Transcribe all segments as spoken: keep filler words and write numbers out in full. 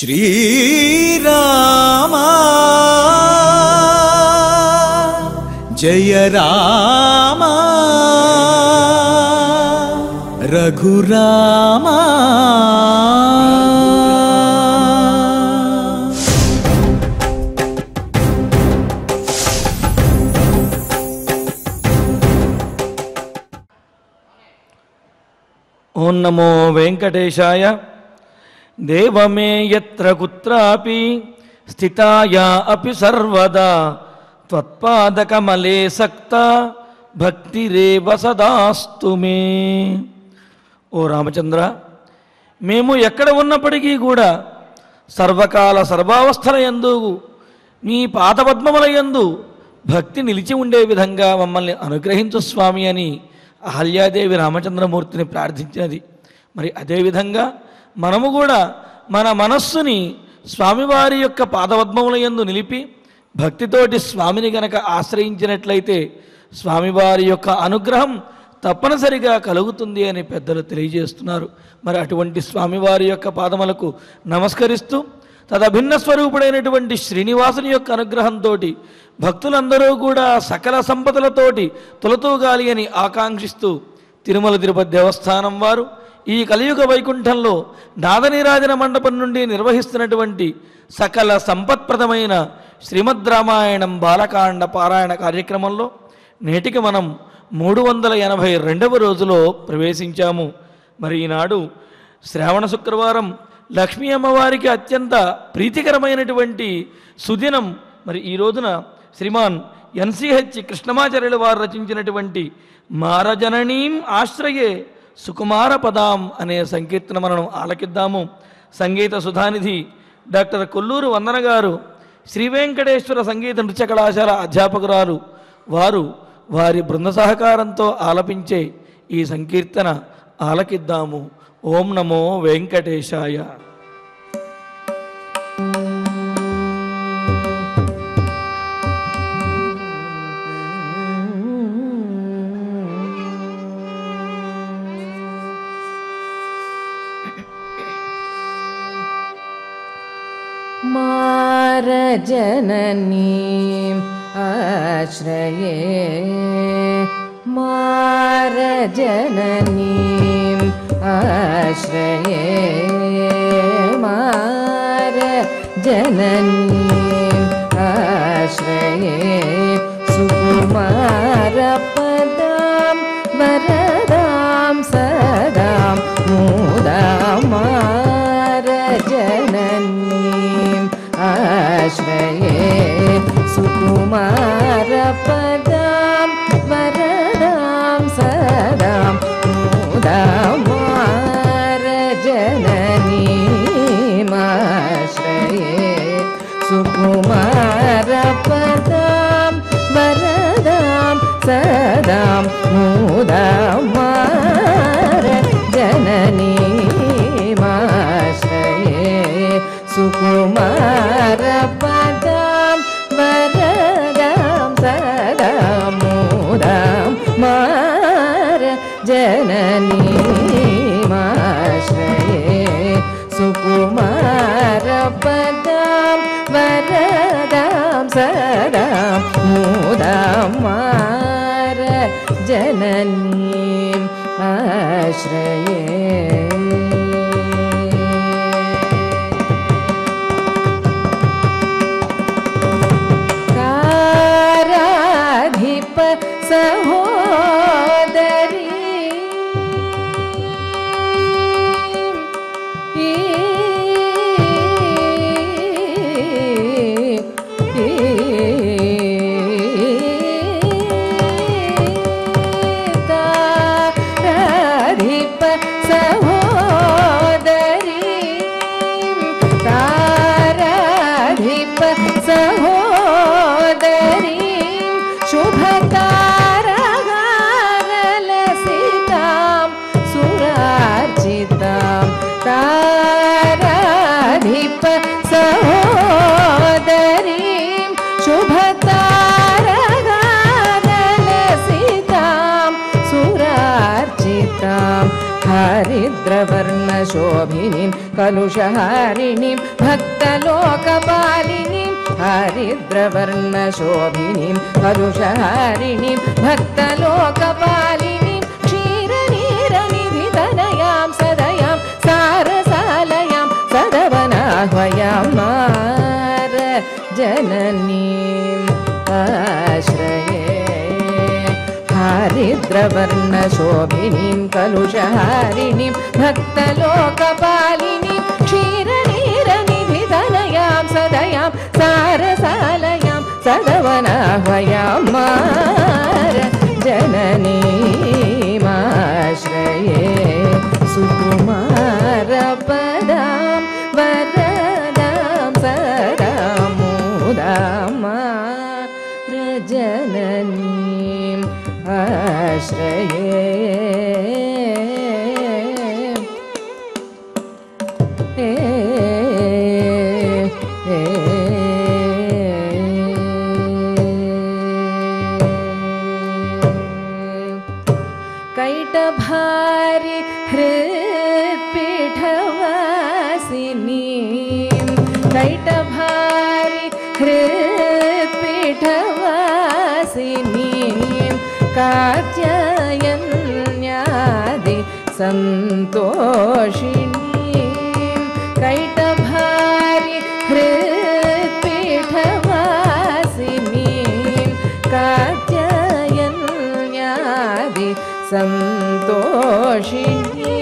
श्रीरामा जय रामा रघुरामा ओं नमो वेंकटेशाय देव मे यत्र कुत्रापि स्थिताया अपि सर्वदा त्वत्पादकमले सक्ता भक्तिरेव सदास्तु मे। ओ रामचंद्र मेमु ఎక్కడ ఉన్నప్పటికీ కూడా సర్వకాల సర్వావస్థలయందు నీ పాదపద్మములయందు భక్తి నిలిచి ఉండే విధంగా మమ్మల్ని అనుగ్రహించు స్వామి అని అహల్యాదేవి రామచంద్రమూర్తిని ప్రార్థించినది। మరి అదే విధంగా మనము కూడా మన మనస్సుని స్వామివారి యొక్క పాదపద్మములయందు నిలిపి భక్తితోటి స్వామిని గనక ఆశ్రయించినట్లయితే స్వామివారి యొక్క అనుగ్రహం తప్పనిసరిగా కలుగుతుంది అని పెద్దలు తెలియజేస్తున్నారు। మరి అటువంటి స్వామివారి యొక్క పాదములకు నమస్కరిస్తూ తదభిన్న స్వరూపుడైనటువంటి శ్రీనివాసుని యొక్క అనుగ్రహంతోటి భక్తులందరూ కూడా సకల సంపదలతోటి తొలతూగాలి అని ఆకాంక్షిస్తూ తిరుమల తిరుపతి దేవస్థానం వారు ఈ కలియుగ వైకుంఠంలో నాదనీరాజన మండపం నుండి నిర్వహిస్తున్నటువంటి సకల సంపత్ప్రదమైన శ్రీమద్రామాయణం బాలకాండ పారాయణ కార్యక్రమంలో నేటికి మనం మూడు వందల ఎనభై రెండవ రోజులో ప్రవేశించాము। మరి ఈనాడు శ్రావణ శుక్రవారం లక్ష్మీ అమ్మవారికి అత్యంత ప్రీతికరమైనటువంటి సుదినం। మరి ఈ రోజున శ్రీమాన్ ఎన్సిహెచ్ కృష్ణమాచార్యుల వారు రచించినటువంటి మారజననీం ఆశ్రయే సుకుమార పదాం అనే సంకీర్తన మనం ఆలకిద్దాము। సంగీత సుధానిధి డాక్టర్ కొల్లూరు వందన గారు శ్రీ వెంకటేశ్వర సంగీత నృత్య కళాశాల అధ్యాపకురాలు వారు వారి బృంద సహకారంతో ఆలపించే ఈ సంకీర్తన ఆలకిద్దాము। ఓం నమో వెంకటేశాయ। मारजननीं आश्रये मारजननीं आश्रये मारजननीं आश्रये सुकुमारपदां वरदां सदां मुदां मारजननीं आश्रये सुकुमारपदां वरदां सदां मुदां मारजननीम् आश्रये सुकुमारपदां वरदां सदां मुदां मारजननीम् आश्रये सुकुमारपदां वरदां सदां मुदां मारजननीम् आश्रये सुकुमारपदां वरदां सदां मुदां मारजननीम् आश्रये। ताराधिप सहो शुभतारगानलसितां सुरार्चितां हरिद्रवर्ण शोभिनीं कलुषहारिणीं भक्तलोकपालिनीं हरिद्रवर्ण शोभिनीं कलुषहारिणीं भक्तलोकपालिनीं मार जननीं आश्रये हरिद्रवर्ण शोभिनीं कलुषहारिणीं भक्तलोकपालिनीं क्षीरनीरनिधिधनयां सदयां सारसालयां सदवनाह्वयां मार जननीं आश्रये सुकुमारपदां जननीं आश्रये कैटभारि हृत्पीठवासिनी कैटभारि हृत्पीठवासिनी कात्यायन्यादि संतोषिणी कैटभारि हृत्पीठवासिनी कात्यायन्यादि संतोषिणी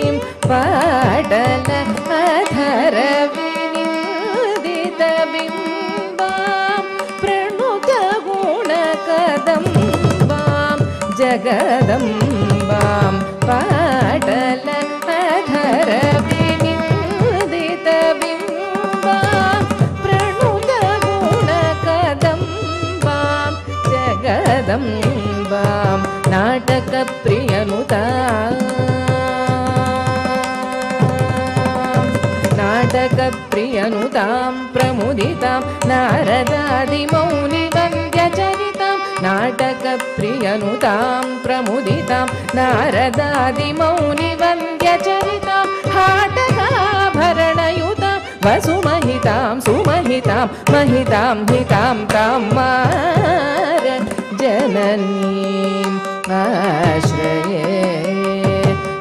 पाटल अधर विनिदित बिंबां प्रणुत गुणकदम् जगदम्बां पाटल अधर विनिदित बिंबां प्रणुत गुणकदम्बां जगदम्बां नाटक प्रियनुतां नाटक प्रियनुतां प्रमुदितां नारदादि मौनि वन्द्यचरितां नाटक प्रियनुतां प्रमुदितां नारदादि मौनि वन्द्यचरितां हाटकाभरणयुतां वसुमहितां सुमहितां महितां हितां तां मार जननीं आश्रये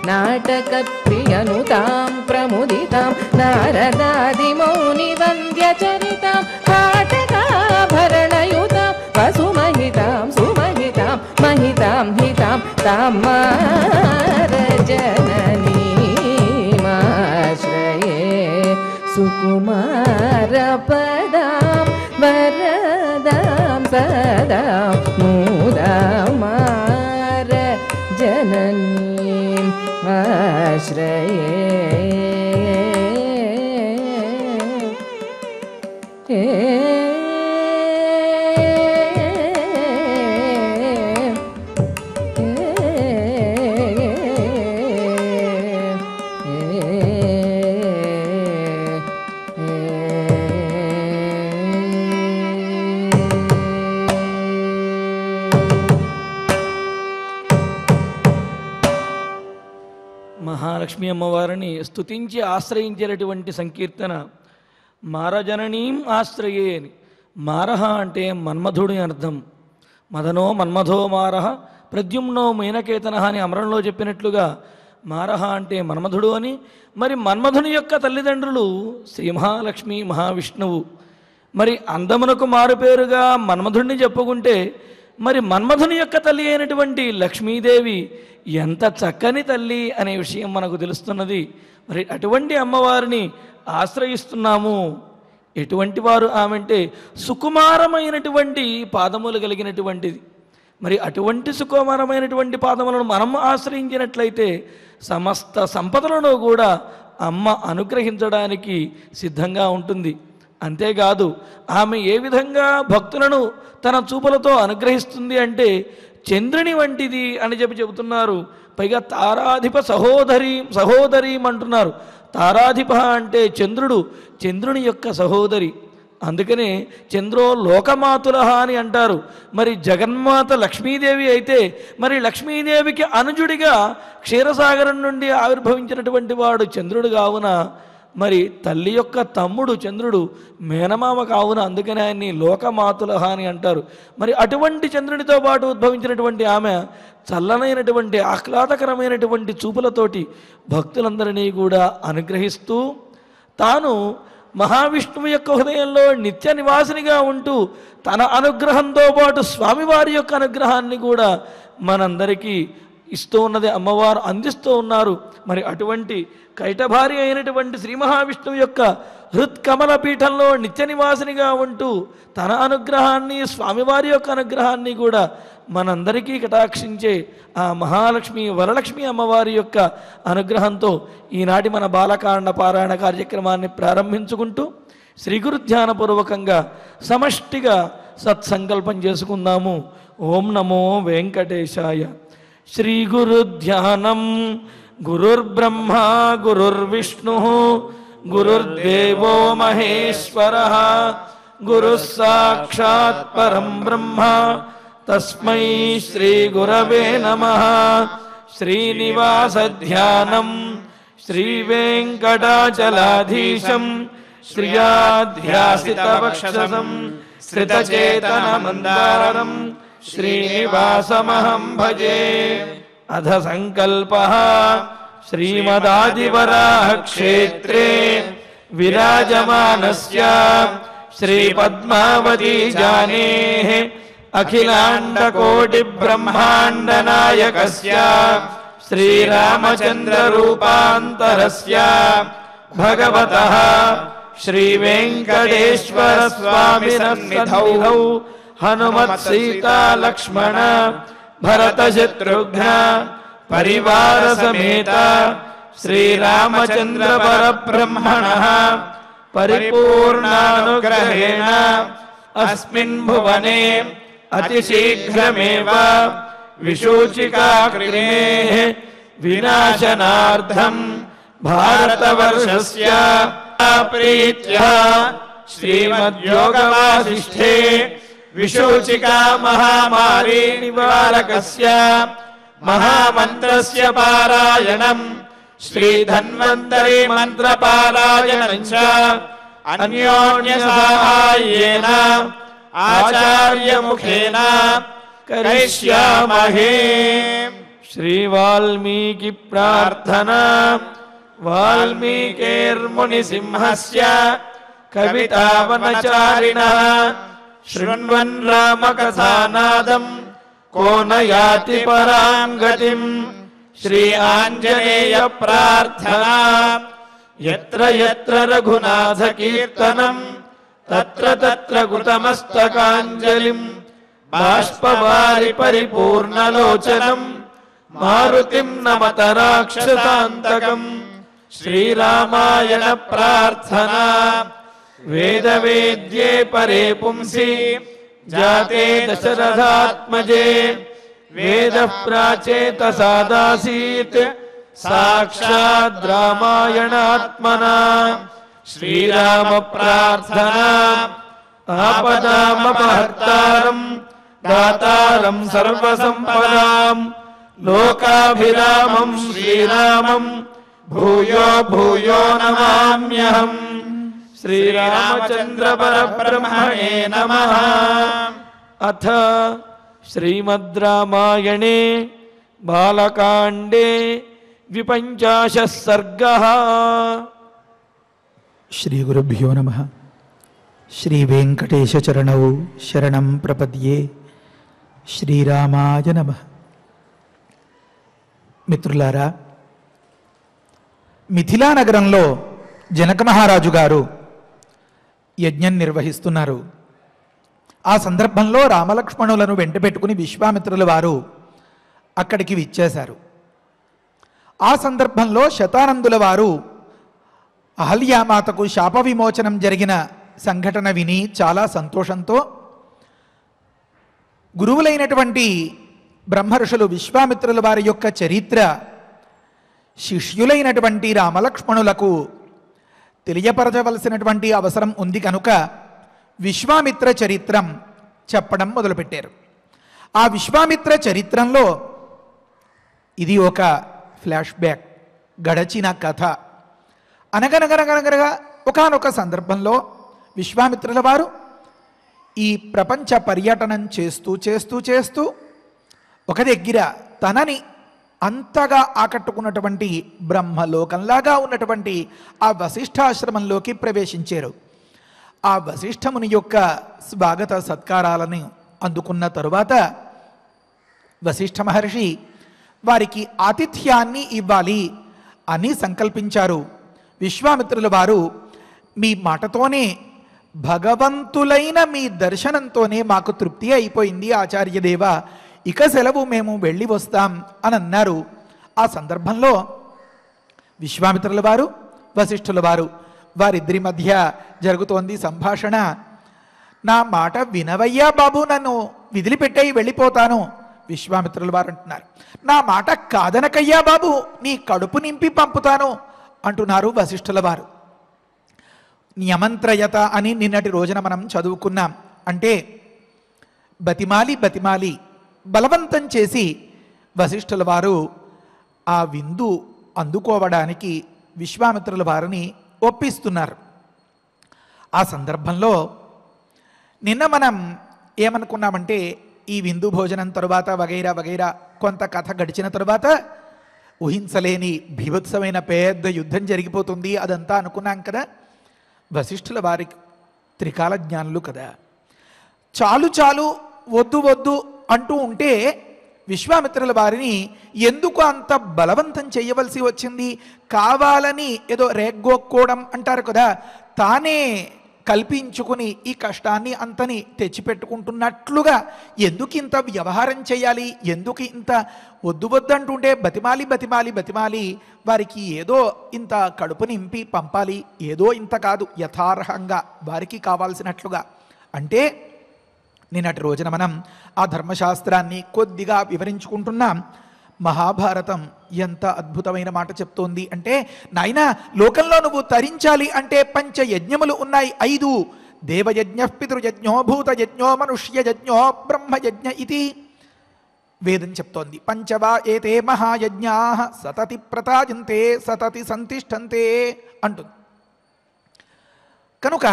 नाटक प्रियनुतां प्रमुदितां नारदादि मौनि वन्द्यचरितां हाटकाभरणयुतां वसुमहितां सुमहितां महितां हितां तां मार जननीं आश्रये सुकुमारपदां वरदां सदां मुदां मार जननीं आश्रये లక్ష్మీ అమ్మవారిని స్తుతించి ఆశ్రయించేటువంటి సంకీర్తన మారజననీం ఆశ్రయే అని. మారహ అంటే మన్మధుడి అర్థం. మదనో మన్మథో మారహ ప్రద్యుమ్నో మేనకేతన అని అమరంలో చెప్పినట్లుగా మారహ అంటే మన్మధుడు అని. మరి మన్మధుని యొక్క తల్లిదండ్రులు శ్రీ మహాలక్ష్మి మహావిష్ణువు. మరి అందమునకు మారుపేరుగా మన్మధుడిని చెప్పుకుంటే మరి మన్మధుని యొక్క తల్లి అయినటువంటి లక్ష్మీదేవి ఎంత చక్కని తల్లి అనే విషయం మనకు తెలుస్తున్నది. మరి అటువంటి అమ్మవారిని ఆశ్రయిస్తున్నాము. ఎటువంటి వారు ఆమెంటే సుకుమారమైనటువంటి పాదములు కలిగినటువంటిది. మరి అటువంటి సుకుమారమైనటువంటి పాదములను మనం ఆశ్రయించినట్లయితే సమస్త సంపదలను కూడా అమ్మ అనుగ్రహించడానికి సిద్ధంగా ఉంటుంది. అంతేకాదు ఆమె ఏ విధంగా భక్తులను తన చూపులతో అనుగ్రహిస్తుంది అంటే చంద్రుని వంటిది అని చెప్పి చెబుతున్నారు. పైగా తారాధిప సహోదరి సహోదరి అంటున్నారు. తారాధిప అంటే చంద్రుడు, చంద్రుని యొక్క సహోదరి. అందుకనే చంద్రో లోకమాతులహ అని అంటారు। మరి జగన్మాత లక్ష్మీదేవి అయితే మరి లక్ష్మీదేవికి అనుజుడిగా క్షీరసాగరం నుండి ఆవిర్భవించినటువంటి వాడు చంద్రుడు కావున మరి తల్లి యొక్క తమ్ముడు చంద్రుడు మేనమామ కావున అందుకనే ఆయన్ని లోకమాతులహ అని అంటారు। మరి అటువంటి చంద్రునితో పాటు ఉద్భవించినటువంటి ఆమె చల్లనైనటువంటి ఆహ్లాదకరమైనటువంటి చూపులతోటి భక్తులందరినీ కూడా అనుగ్రహిస్తూ తాను మహావిష్ణువు యొక్క హృదయంలో నిత్య నివాసినిగా ఉంటూ తన అనుగ్రహంతో పాటు స్వామివారి యొక్క అనుగ్రహాన్ని కూడా మనందరికీ ఇస్తూ ఉన్నది అమ్మవారు, అందిస్తూ ఉన్నారు। మరి అటువంటి కైటభార్య అయినటువంటి శ్రీ మహావిష్ణువు యొక్క హృత్కమల పీఠంలో నిత్య నివాసినిగా ఉంటూ తన అనుగ్రహాన్ని స్వామివారి యొక్క అనుగ్రహాన్ని కూడా మనందరికీ కటాక్షించే ఆ మహాలక్ష్మి వరలక్ష్మి అమ్మవారి యొక్క అనుగ్రహంతో ఈనాటి మన బాలకాండ పారాయణ కార్యక్రమాన్ని ప్రారంభించుకుంటూ శ్రీ గురు ధ్యానపూర్వకంగా సమష్టిగా సత్సంకల్పం చేసుకుందాము। ఓం నమో వెంకటేశాయ। శ్రీ గురు ధ్యానం గురుర్బ్రహ్మ గురుర్విష్ణు గురుర్దేవో మహేశ్వర గురుస్సాక్షాత్ పరం బ్రహ్మ తస్మై శ్రీ గురవే నమః। శ్రీనివాస ధ్యానం శ్రీ వెంకటాచలాధీశం శ్రియాధ్యాసితవక్షసం శ్రితచేతనమందారం श्रीनिवासमहं भजे। अध संकल्पः श्रीमदादिवराह क्षेत्रे विराजमानस्य श्री पद्मावती जानेः अखिलांड कोटि ब्रह्मांड नायकस्य श्री रामचंद्र रूपांतरस्य भगवतः श्री वेंकटेश्वर स्वामी सन्निधौ हनुमत सीता लक्ष्मण भरत शत्रुघ्न परिवार समेत श्री रामचंद्र परब्रह्मणः परिपूर्णानुग्रहेण अस्मिन् भुवने अतिशीघ्रमेव विशूचिकाग्निः विनाशनार्थं भारतवर्षस्य प्रीत्या श्रीमद्योगवासिष्ठे विशोचिका महामारी निवारकस्य महामंत्रस्य पारायणं श्रीधन्वन्तरी मंत्रपारायणं च अन्योन्यसाहाय्येन आचार्यमुखेन करिष्यामहे। श्रीवाल्मीकि प्रार्थना। वाल्मीकिर्मुनिसिंहस्य कवितावनचारिणः शृण्वन् रामकथानादं को न याति परां गतिं श्री आंजनेय प्रार्थना। यत्र यत्र रघुनाथ कीर्तनं तत्र तत्र कृतमस्तकाञ्जलिं बाष्पवारि परिपूर्णलोचनं मारुतिं नमत राक्षसान्तकं। श्री रामायण प्रार्थना। वेद वेद्ये परे पुंसि जाते दशरथात्मजे वेदः प्राचेत सादासीत् साक्षात् रामायणात्मना। श्रीराम प्रार्थना। आपदामपहर्तारं दातारं सर्वसम्पदां लोकाभिरामं श्रीरामं भूयो भूयो नमाम्यहम्। श्रीरामचंद्र परब्रह्मणे नमः। अथ श्रीमद्रामायणे बालकांडे द्विपञ्चाशः सर्गः। श्री गुरुभ्यो नमः। श्री वेंकटेश चरणौ शरणं प्रपद्ये। श्रीरामाय नमः। मित्रुलारा, मिथिला नगरंलो జనక మహారాజు గారు యజ్ఞం నిర్వహిస్తున్నారు। ఆ సందర్భంలో రామలక్ష్మణులను వెంట పెట్టుకుని విశ్వామిత్రుల వారు అక్కడికి విచ్చేశారు। ఆ సందర్భంలో శతానందుల వారు అహల్యామాతకు శాప విమోచనం జరిగిన సంఘటన విని చాలా సంతోషంతో గురువులైనటువంటి బ్రహ్మర్షులు విశ్వామిత్రుల వారి యొక్క చరిత్ర శిష్యులైనటువంటి రామలక్ష్మణులకు తెలియపరచవలసినటువంటి అవసరం ఉంది కనుక విశ్వామిత్ర చరిత్రం చెప్పడం మొదలుపెట్టారు. ఆ విశ్వామిత్ర చరిత్రంలో ఇది ఒక ఫ్లాష్ బ్యాక్, గడచిన కథ. అనగనగనగనగనగా ఒకానొక సందర్భంలో విశ్వామిత్రుల వారు ఈ ప్రపంచ పర్యటనం చేస్తూ చేస్తూ చేస్తూ ఒక దగ్గర తనని అంతగా ఆకట్టుకున్నటువంటి బ్రహ్మలోకంలాగా ఉన్నటువంటి ఆ వశిష్ఠాశ్రమంలోకి ప్రవేశించారు. ఆ వశిష్ఠముని యొక్క స్వాగత సత్కారాలను అందుకున్న తరువాత వశిష్ఠ మహర్షి వారికి ఆతిథ్యాన్ని ఇవ్వాలి అని సంకల్పించారు. విశ్వామిత్రుల వారు, మీ మాటతోనే భగవంతులైన మీ దర్శనంతోనే మాకు తృప్తి అయిపోయింది ఆచార్యదేవ, ఇక సెలవు, మేము వెళ్ళి వస్తాం అని అన్నారు. ఆ సందర్భంలో విశ్వామిత్రుల వారు వశిష్ఠుల వారు వారిద్దరి మధ్య జరుగుతోంది సంభాషణ. నా మాట వినవయ్యా బాబు, నన్ను విదిలిపెట్టయి వెళ్ళిపోతాను. విశ్వామిత్రుల వారు అంటున్నారు, నా మాట కాదనకయ్యా బాబు, నీ కడుపు నింపి పంపుతాను అంటున్నారు వశిష్ఠుల వారు. న్యమంత్రయత అని నిన్నటి రోజున మనం చదువుకున్నాం. అంటే బతిమాలి బతిమాలి బలవంతం చేసి వశిష్ఠుల వారు ఆ విందు అందుకోవడానికి విశ్వామిత్రుల వారిని ఒప్పిస్తున్నారు. ఆ సందర్భంలో నిన్న మనం ఏమనుకున్నామంటే, ఈ విందు భోజనం తరువాత వగైరా వగైరా కొంత కథ గడిచిన తరువాత ఊహించలేని భీభత్సమైన పెద్ద యుద్ధం జరిగిపోతుంది అదంతా అనుకున్నాం కదా. వశిష్ఠుల వారి త్రికాల జ్ఞానులు కదా, చాలు చాలు వద్దు వద్దు అంటూ ఉంటే విశ్వామిత్రుల వారిని ఎందుకు అంత బలవంతం చేయవలసి వచ్చింది, కావాలని ఏదో రేగ్గోక్కోవడం అంటారు కదా, తానే కల్పించుకుని ఈ కష్టాన్ని అంతని తెచ్చిపెట్టుకుంటున్నట్లుగా ఎందుకు ఇంత వ్యవహారం చేయాలి, ఎందుకు ఇంత వద్దు వద్దంటుంటే బతిమాలి బతిమాలి బతిమాలి వారికి ఏదో ఇంత కడుపు నింపి పంపాలి, ఏదో ఇంత కాదు యథార్హంగా వారికి కావాల్సినట్లుగా. అంటే నిన్నటి రోజున మనం ఆ ధర్మశాస్త్రాన్ని కొద్దిగా వివరించుకుంటున్నాం. మహాభారతం ఎంత అద్భుతమైన మాట చెప్తోంది అంటే, నాయనా లోకంలో నువ్వు తరించాలి అంటే పంచ యజ్ఞములు ఉన్నాయి, ఐదు. దేవయజ్ఞ, పితృయజ్ఞో, భూతయజ్ఞో, మనుష్యయజ్ఞో, బ్రహ్మయజ్ఞ ఇది వేదం చెప్తోంది. పంచవా ఏతే మహాయజ్ఞా సతతి ప్రతాజంతే సతతి సంతిష్టంతే అంటుంది. కనుక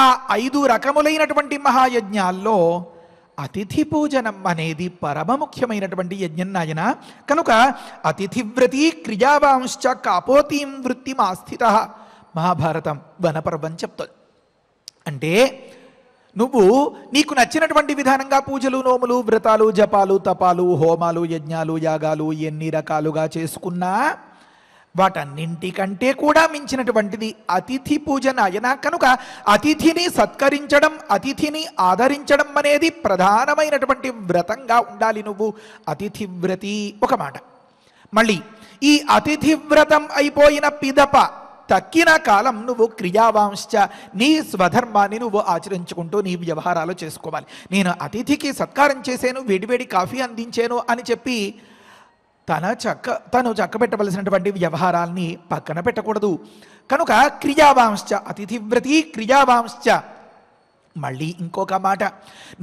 ఆ ఐదు రకములైనటువంటి మహాయజ్ఞాల్లో అతిథి పూజనం అనేది పరమ ముఖ్యమైనటువంటి యజ్ఞం నాయన. కనుక అతిథివ్రతి క్రియావాంశ్చ కాపోతీం వృత్తి ఆస్థిత మహాభారతం వనపర్వం చెప్తుంది. అంటే నువ్వు నీకు నచ్చినటువంటి విధానంగా పూజలు, నోములు, వ్రతాలు, జపాలు, తపాలు, హోమాలు, యజ్ఞాలు, యాగాలు ఎన్ని రకాలుగా చేసుకున్నా వాటన్నింటికంటే కూడా మించినటువంటిది అతిథి పూజన ఆయన. కనుక అతిథిని సత్కరించడం, అతిథిని ఆదరించడం అనేది ప్రధానమైనటువంటి వ్రతంగా ఉండాలి నువ్వు. అతిథి వ్రతి ఒక మాట. మళ్ళీ ఈ అతిథి వ్రతం అయిపోయిన పిదప తక్కిన కాలం నువ్వు క్రియావాంశ్చ నీ స్వధర్మాన్ని నువ్వు ఆచరించుకుంటూ నీ వ్యవహారాలు చేసుకోవాలి. నేను అతిథికి సత్కారం చేశాను, వేడివేడి కాఫీ అందించాను అని చెప్పి తన చక్క తను చక్కబెట్టవలసినటువంటి వ్యవహారాల్ని పక్కన పెట్టకూడదు. కనుక క్రియావాంశ్చ అతిథివ్రతి క్రియావాంశ్చ. మళ్ళీ ఇంకొక మాట,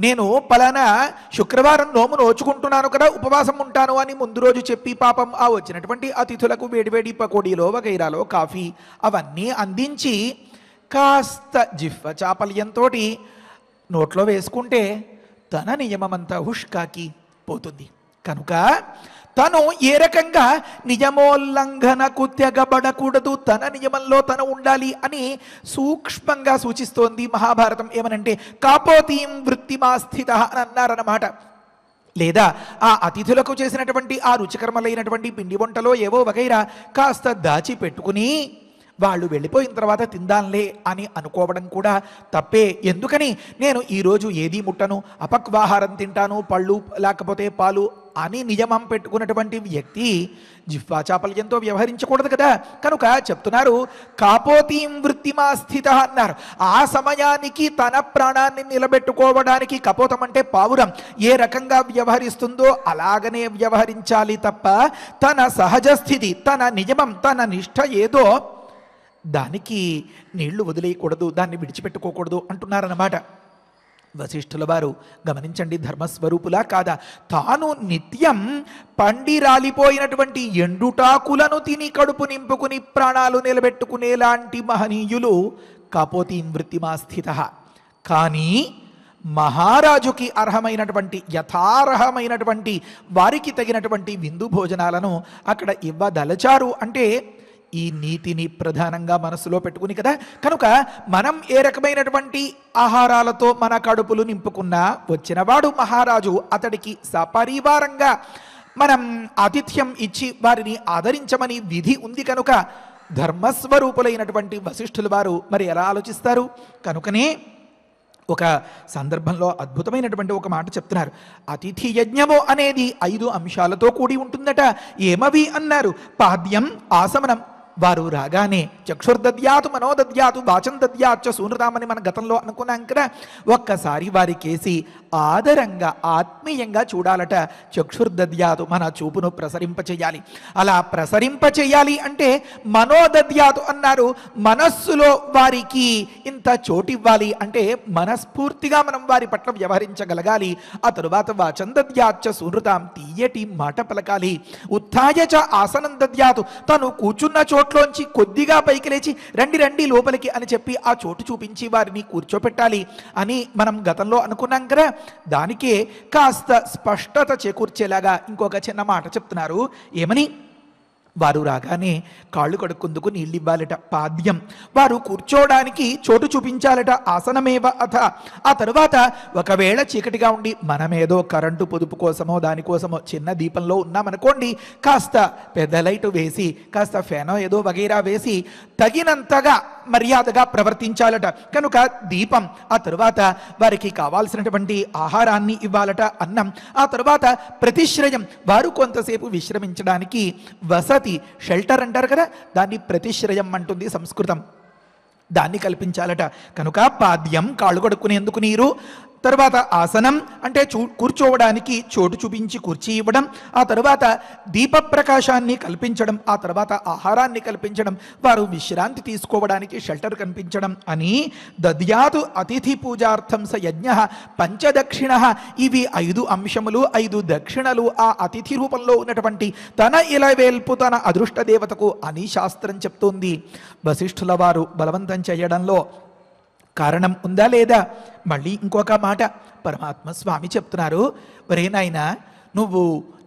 నేను పలానా శుక్రవారం నోము నోచుకుంటున్నాను కదా, ఉపవాసం ఉంటాను అని ముందు రోజు చెప్పి పాపం ఆ వచ్చినటువంటి అతిథులకు వేడివేడి పకోడీలో వగైరాలో కాఫీ అవన్నీ అందించి కాస్త జిహ్వ చాపల్యంతో నోట్లో వేసుకుంటే తన నియమమంతా హుష్కాకి పోతుంది. కనుక తను ఏ రకంగా నియమోల్లంఘనకు తెగబడకూడదు, తన నియమంలో తను ఉండాలి అని సూక్ష్మంగా సూచిస్తోంది మహాభారతం. ఏమనంటే కాపోతీం వృత్తిమా స్థిత అని అన్నారన్నమాట. లేదా ఆ అతిథులకు చేసినటువంటి ఆ రుచికరమలైనటువంటి పిండి వంటలో ఏవో వగైరా కాస్త దాచి పెట్టుకుని వాళ్ళు వెళ్ళిపోయిన తర్వాత తిందాంలే అని అనుకోవడం కూడా తప్పే. ఎందుకని నేను ఈరోజు ఏది ముట్టను, అపక్వాహారం తింటాను, పళ్ళు లేకపోతే పాలు అని నియమం పెట్టుకున్నటువంటి వ్యక్తి జిహ్వాచాపల్యంతో వ్యవహరించకూడదు కదా. కనుక చెప్తున్నారు కాపోతీం వృత్తిమా స్థిత అన్నారు. ఆ సమయానికి తన ప్రాణాన్ని నిలబెట్టుకోవడానికి కపోతం అంటే పావురం ఏ రకంగా వ్యవహరిస్తుందో అలాగనే వ్యవహరించాలి తప్ప తన సహజ స్థితి, తన నియమం, తన నిష్ఠ ఏదో దానికి నీళ్లు వదిలేయకూడదు, దాన్ని విడిచిపెట్టుకోకూడదు అంటున్నారన్నమాట. వశిష్ఠుల వారు గమనించండి, ధర్మస్వరూపులా కాదా, తాను నిత్యం పండి రాలిపోయినటువంటి ఎండుటాకులను తిని కడుపు నింపుకుని ప్రాణాలు నిలబెట్టుకునేలాంటి మహనీయులు కాపోతే వృత్తిమా స్థిత. కానీ మహారాజుకి అర్హమైనటువంటి యథార్హమైనటువంటి వారికి తగినటువంటి విందు భోజనాలను అక్కడ ఇవ్వదలచారు అంటే ఈ నీతిని ప్రధానంగా మనసులో పెట్టుకుని కదా. కనుక మనం ఏ రకమైనటువంటి ఆహారాలతో మన కడుపులు నింపుకున్నా వచ్చినవాడు మహారాజు, అతడికి సపరివారంగా మనం ఆతిథ్యం ఇచ్చి వారిని ఆదరించమని విధి ఉంది. కనుక ధర్మస్వరూపులైనటువంటి వశిష్ఠుల వారు మరి ఎలా ఆలోచిస్తారు? కనుకనే ఒక సందర్భంలో అద్భుతమైనటువంటి ఒక మాట చెప్తున్నారు. అతిథి యజ్ఞము అనేది ఐదు అంశాలతో కూడి ఉంటుందట. ఏమవి అన్నారు? పాద్యం ఆసమనం, వారు రాగానే చక్షుర్దద్యాతు మనోదద్యాతు వాచం దద్యాచ సూనృతామని మన గతంలో అనుకున్నాం కదా. ఒక్కసారి వారి కేసి ఆదరంగా ఆత్మీయంగా చూడాలట. చక్షుర్దద్యాతు, మన చూపును ప్రసరింపచేయాలి. అలా ప్రసరింపచేయాలి అంటే మనోదద్యాతు అన్నారు, మనస్సులో వారికి ఇంత చోటివ్వాలి అంటే మనస్ఫూర్తిగా మనం వారి పట్ల వ్యవహరించగలగాలి. ఆ తరువాత వాచం దద్యాచ సూనృతాం, తీయటి మాట పలకాలి. ఉత్థాయచ ఆసనం దద్యాతు, తను కూర్చున్న చోట లోంచి కొద్దిగా పైకి లేచి రండి రండి లోపలికి అని చెప్పి ఆ చోటు చూపించి వారిని కూర్చోపెట్టాలి అని మనం గతంలో అనుకున్నాం కదా. దానికే కాస్త స్పష్టత చేకూర్చేలాగా ఇంకొక చిన్న మాట చెప్తున్నారు. ఏమని? వారు రాగానే కాళ్ళు కడుక్కుందుకు నీళ్ళు ఇవ్వాలట. పాద్యం, వారు కూర్చోవడానికి చోటు చూపించాలట. ఆసనమేవ అథ, ఆ తరువాత ఒకవేళ చీకటిగా ఉండి మనమేదో కరెంటు పొదుపు కోసమో దానికోసమో చిన్న దీపంలో ఉన్నామనుకోండి, కాస్త పెద్ద లైట్ వేసి కాస్త ఫ్యానో ఏదో వగైరా వేసి తగినంతగా మర్యాదగా ప్రవర్తించాలట. కనుక దీపం, ఆ తరువాత వారికి కావాల్సినటువంటి ఆహారాన్ని ఇవ్వాలట, అన్నం. ఆ తరువాత ప్రతిశ్రయం, వారు కొంతసేపు విశ్రమించడానికి వసతి, షెల్టర్ అంటారు కదా, దాన్ని ప్రతిశ్రయం అంటుంది సంస్కృతం, దాన్ని కల్పించాలట. కనుక పాద్యం, కాళ్ళు కడుక్కునేందుకు నీరు, తర్వాత ఆసనం అంటే చూ కూర్చోవడానికి చోటు చూపించి కుర్చీ ఇవ్వడం, ఆ తర్వాత దీపప్రకాశాన్ని కల్పించడం, ఆ తర్వాత ఆహారాన్ని కల్పించడం, వారు విశ్రాంతి తీసుకోవడానికి షెల్టర్ కల్పించడం అని దద్యాతు అతిథి పూజార్థం స యజ్ఞ పంచదక్షిణః. ఇవి ఐదు అంశములు, ఐదు దక్షిణలు ఆ అతిథి రూపంలో ఉన్నటువంటి తన ఇలవేల్పు తన అదృష్ట దేవతకు అని శాస్త్రం చెప్తోంది. వశిష్ఠుల వారు బలవంతం చేయడంలో కారణం ఉందా లేదా? మళ్ళీ ఇంకొక మాట పరమాత్మ స్వామి చెప్తున్నారు. ఒరే నాయనా, నువ్వు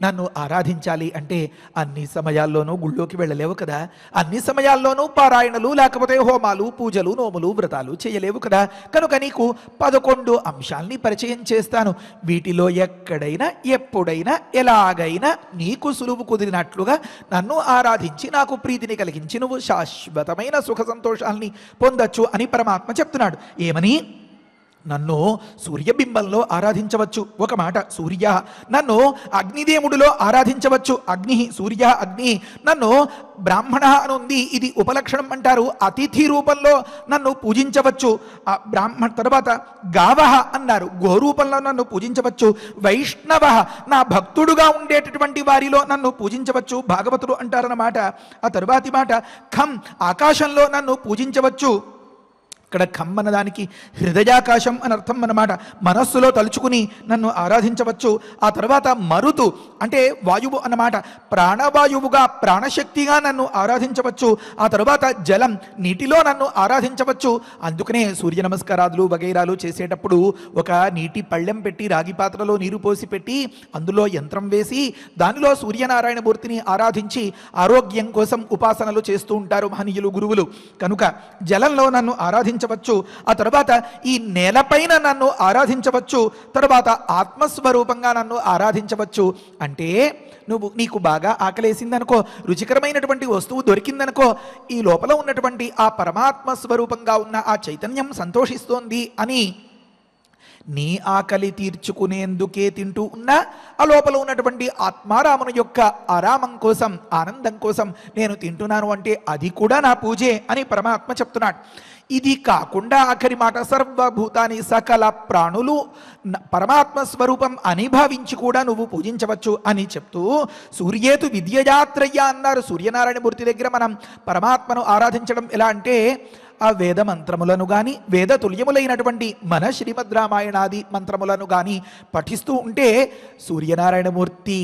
నన్ను ఆరాధించాలి అంటే అన్ని సమయాల్లోనూ గుళ్ళోకి వెళ్ళలేవు కదా, అన్ని సమయాల్లోనూ పారాయణలు లేకపోతే హోమాలు పూజలు నోములు వ్రతాలు చేయలేవు కదా. కనుక నీకు పదకొండు అంశాలని పరిచయం చేస్తాను. వీటిలో ఎక్కడైనా ఎప్పుడైనా ఎలాగైనా నీకు సులువు కుదిరినట్లుగా నన్ను ఆరాధించి నాకు ప్రీతిని కలిగించి నువ్వు శాశ్వతమైన సుఖ సంతోషాలని పొందొచ్చు అని పరమాత్మ చెప్తున్నాడు. ఏమని? నన్ను సూర్యబింబంలో ఆరాధించవచ్చు, ఒక మాట సూర్య. నన్ను అగ్నిదేవుడిలో ఆరాధించవచ్చు, అగ్ని సూర్య అగ్ని. నన్ను బ్రాహ్మణ అని ఉంది, ఇది ఉపలక్షణం అంటారు. అతిథి రూపంలో నన్ను పూజించవచ్చు. బ్రాహ్మణ తర్వాత గావహ అన్నారు, గో రూపంలో నన్ను పూజించవచ్చు. వైష్ణవ, నా భక్తుడుగా ఉండేటటువంటి వారిలో నన్ను పూజించవచ్చు, భాగవతుడు అంటారన్నమాట. ఆ తరువాతి మాట ఖం, ఆకాశంలో నన్ను పూజించవచ్చు. ఇక్కడ ఖమ్ అన్నదానికి హృదయాకాశం అని అర్థం అన్నమాట, మనస్సులో తలుచుకుని నన్ను ఆరాధించవచ్చు. ఆ తర్వాత మరుతు అంటే వాయువు అన్నమాట, ప్రాణవాయువుగా ప్రాణశక్తిగా నన్ను ఆరాధించవచ్చు. ఆ తర్వాత జలం, నీటిలో నన్ను ఆరాధించవచ్చు. అందుకనే సూర్య నమస్కారాదులు వగైరాలు చేసేటప్పుడు ఒక నీటి పళ్ళెం పెట్టి రాగి పాత్రలో నీరు పోసి పెట్టి అందులో యంత్రం వేసి దానిలో సూర్యనారాయణమూర్తిని ఆరాధించి ఆరోగ్యం కోసం ఉపాసనలు చేస్తూ ఉంటారు మహనీయులు గురువులు. కనుక జలంలో నన్ను ఆరాధించ వచ్చు. ఆ తర్వాత ఈ నేలపైన నన్ను ఆరాధించవచ్చు. తర్వాత ఆత్మస్వరూపంగా నన్ను ఆరాధించవచ్చు. అంటే నువ్వు నీకు బాగా ఆకలేసిందనుకో, రుచికరమైనటువంటి వస్తువు దొరికిందనుకో, ఈ లోపల ఉన్నటువంటి ఆ పరమాత్మ స్వరూపంగా ఉన్న ఆ చైతన్యం సంతోషిస్తోంది అని నీ ఆకలి తీర్చుకునేందుకే తింటూ ఉన్నా ఆ లోపల ఉన్నటువంటి ఆత్మారాముని యొక్క ఆరామం కోసం ఆనందం కోసం నేను తింటున్నాను అంటే అది కూడా నా పూజే అని పరమాత్మ చెప్తున్నాడు. ఇది కాకుండా ఆఖరి మాట సర్వభూతాన్ని సకల ప్రాణులు పరమాత్మ స్వరూపం అని భావించి కూడా నువ్వు పూజించవచ్చు అని చెప్తూ సూర్యేతు విద్యయాత్రయ్య అన్నారు. సూర్యనారాయణమూర్తి దగ్గర మనం పరమాత్మను ఆరాధించడం ఎలా అంటే ఆ వేద మంత్రములను కానీ వేద తుల్యములైనటువంటి మన శ్రీమద్రామాయణాది మంత్రములను కానీ పఠిస్తూ ఉంటే సూర్యనారాయణమూర్తి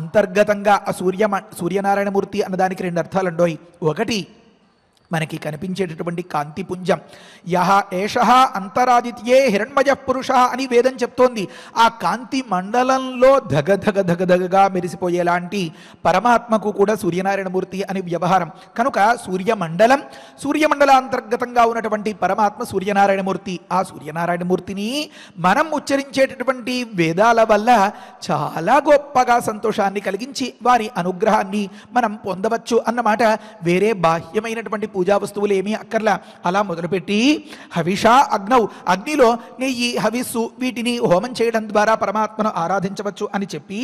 అంతర్గతంగా ఆ సూర్య సూర్యనారాయణమూర్తి అన్నదానికి రెండు అర్థాలు ఉండోయి. ఒకటి మనకి కనిపించేటటువంటి కాంతిపుంజం యహ ఏషః అంతరాదిత్యే హిరణ్మయః పురుషః అని వేదం చెప్తోంది. ఆ కాంతి మండలంలో ధగధగ ధగధగగా మెరిసిపోయేలాంటి పరమాత్మకు కూడా సూర్యనారాయణమూర్తి అని వ్యవహారం. కనుక సూర్యమండలం సూర్యమండల అంతర్గతంగా ఉన్నటువంటి పరమాత్మ సూర్యనారాయణమూర్తి. ఆ సూర్యనారాయణమూర్తిని మనం ఉచ్చరించేటటువంటి వేదాల వల్ల చాలా గొప్పగా సంతోషాన్ని కలిగించి వారి అనుగ్రహాన్ని మనం పొందవచ్చు అన్నమాట. వేరే బాహ్యమైనటువంటి పూజా వస్తువులు ఏమీ అక్కర్లా. అలా మొదలుపెట్టి హవిషా అగ్నౌ అగ్నిలో నెయ్యి హవిస్సు వీటిని హోమం చేయడం ద్వారా పరమాత్మను ఆరాధించవచ్చు అని చెప్పి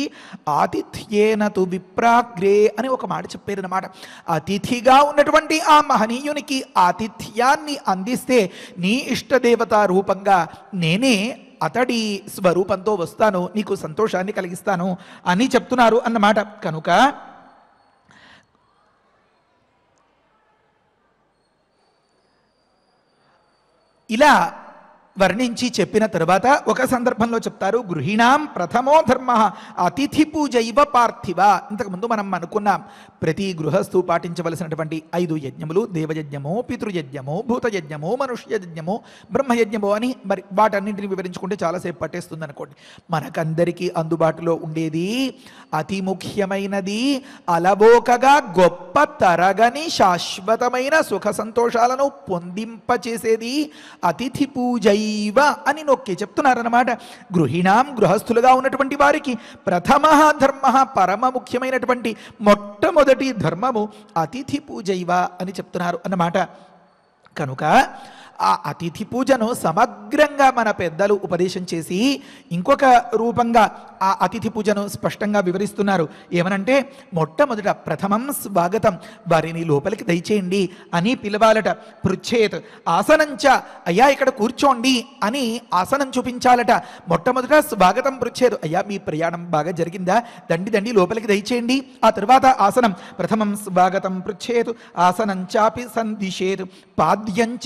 ఆతిథ్యేనతు విప్రాగ్రే అని ఒక మాట చెప్పారన్నమాట. అతిథిగా ఉన్నటువంటి ఆ మహనీయునికి ఆతిథ్యాన్ని అందిస్తే నీ ఇష్టదేవత రూపంగా నేనే అతడి స్వరూపంతో వస్తాను, నీకు సంతోషాన్ని కలిగిస్తాను అని చెప్తున్నారు అన్నమాట. కనుక ఇలా వర్ణించి చెప్పిన తర్వాత ఒక సందర్భంలో చెప్తారు గృహిణాం ప్రథమో ధర్మ అతిథి పూజ ఇవ పార్థివ. ఇంతకుముందు మనం అనుకున్నాం ప్రతి గృహస్థు పాటించవలసినటువంటి ఐదు యజ్ఞములు దేవయజ్ఞము పితృయజ్ఞము భూతయజ్ఞము మనుష్యయజ్ఞము బ్రహ్మయజ్ఞము అని. మరి వాటన్నింటిని వివరించుకుంటే చాలాసేపు పట్టేస్తుంది అనుకోండి. మనకందరికీ అందుబాటులో ఉండేది అతి ముఖ్యమైనది అలవోకగా గొప్ప తరగని శాశ్వతమైన సుఖ సంతోషాలను పొందింపచేసేది అతిథి పూజ అని నొక్కి చెప్తున్నారన్నమాట. గృహిణాం గృహస్థులుగా ఉన్నటువంటి వారికి ప్రథమ ధర్మ పరమ ముఖ్యమైనటువంటి మొట్టమొదటి ధర్మము అతిథి పూజైవ అని చెప్తున్నారు అన్నమాట. కనుక ఆ అతిథి పూజను సమగ్రంగా మన పెద్దలు ఉపదేశం చేసి ఇంకొక రూపంగా ఆ అతిథి పూజను స్పష్టంగా వివరిస్తున్నారు. ఏమనంటే మొట్టమొదట ప్రథమం స్వాగతం, వారిని లోపలికి దయచేయండి అని పిలవాలట. పృచ్ఛేత్ ఆసనంచ, అయ్యా ఇక్కడ కూర్చోండి అని ఆసనం చూపించాలట. మొట్టమొదట స్వాగతం పృచ్ఛేత్, అయ్యా మీ ప్రయాణం బాగా జరిగిందా, దండి దండి లోపలికి దయచేయండి. ఆ తర్వాత ఆసనం ప్రథమం స్వాగతం పృచ్ఛేత్ ఆసనంచాపి సందిశేత్ పాద్యంచ.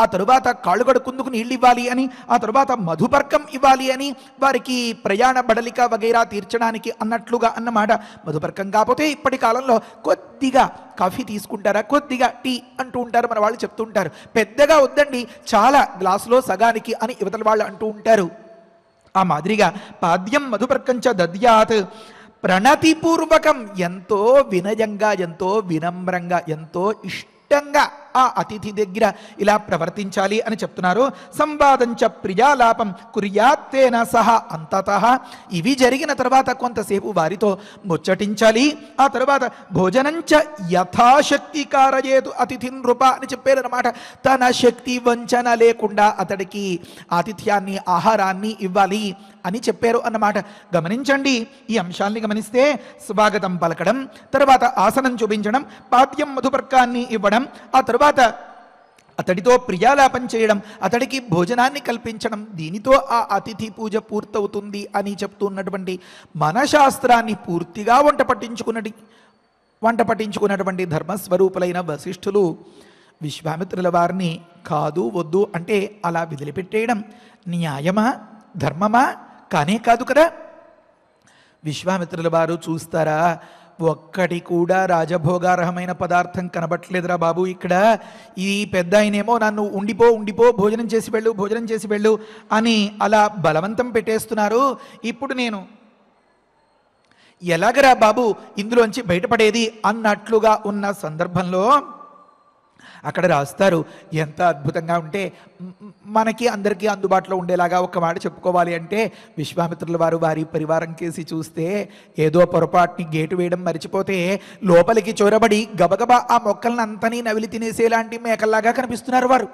ఆ తరువాత కాళ్ళు కడుక్కుందుకు నీళ్ళు ఇవ్వాలి అని, ఆ తరువాత మధుపర్కం ఇవ్వాలి అని, వారికి ప్రయాణ బడలిక వగైరా తీర్చడానికి అన్నట్లుగా అన్నమాట. మధుపర్కం కాకపోతే ఇప్పటి కాలంలో కొద్దిగా కాఫీ తీసుకుంటారా, కొద్దిగా టీ అంటూ ఉంటారు మన వాళ్ళు చెప్తూ ఉంటారు. పెద్దగా వద్దండి చాలా గ్లాసులో సగానికి అని యువతల వాళ్ళు అంటూ ఉంటారు. ఆ మాదిరిగా పాద్యం మధుపర్కంచ దద్యాత్ ప్రణతిపూర్వకం, ఎంతో వినయంగా ఎంతో వినమ్రంగా ఎంతో ఇష్టం ఆ అతిథి దగ్గర ఇలా ప్రవర్తించాలి అని చెప్తున్నారు. సంవాదంచ ప్రియాలాపం కుర్యాత్తేన సహా అంతతః, ఇవి జరిగిన తర్వాత కొంతసేపు వారితో ముచ్చటించాలి. ఆ తర్వాత భోజనంచ యథాశక్తి కారయేతు అతిథి నృప అని చెప్పారన్నమాట. తన శక్తి వంచన లేకుండా అతడికి ఆతిథ్యాన్ని ఆహారాన్ని ఇవ్వాలి అని చెప్పారు అన్నమాట. గమనించండి ఈ అంశాల్ని గమనిస్తే స్వాగతం పలకడం, తర్వాత ఆసనం చూపించడం, పాద్యం మధుపర్కాన్ని ఇవ్వడం, ఆ తర్వాత అతడితో ప్రియాలాపం చేయడం, అతడికి భోజనాన్ని కల్పించడం, దీనితో ఆ అతిథి పూజ పూర్తవుతుంది అని చెప్తున్నటువంటి మనశాస్త్రాన్ని పూర్తిగా వంట పట్టించుకున్నటి వంట పట్టించుకున్నటువంటి ధర్మస్వరూపులైన వశిష్ఠులు విశ్వామిత్రుల వారిని కాదు వద్దు అంటే అలా వదిలిపెట్టేయడం న్యాయమా ధర్మమా? కానే కాదు కదా. విశ్వామిత్రుల వారు చూస్తారా ఒక్కటి కూడా రాజభోగార్హమైన పదార్థం కనబట్టలేదురా బాబు ఇక్కడ. ఈ పెద్ద ఆయనేమో నన్ను ఉండిపో ఉండిపో భోజనం చేసి వెళ్ళు భోజనం చేసి వెళ్ళు అని అలా బలవంతం పెట్టేస్తున్నారు. ఇప్పుడు నేను ఎలాగరా బాబు ఇందులోంచి బయటపడేది అన్నట్లుగా ఉన్న సందర్భంలో అక్కడ రాస్తారు. ఎంత అద్భుతంగా ఉంటే మనకి అందరికీ అందుబాటులో ఉండేలాగా ఒక మాట చెప్పుకోవాలి అంటే విశ్వామిత్రుల వారు వారి పరివారం కేసి చూస్తే ఏదో పొరపాటుని గేటు వేయడం మరిచిపోతే లోపలికి చొరబడి గబగబా ఆ మొక్కలను అంతనీ నవిలి తినేసేలాంటి మేకల్లాగా కనిపిస్తున్నారు వారు.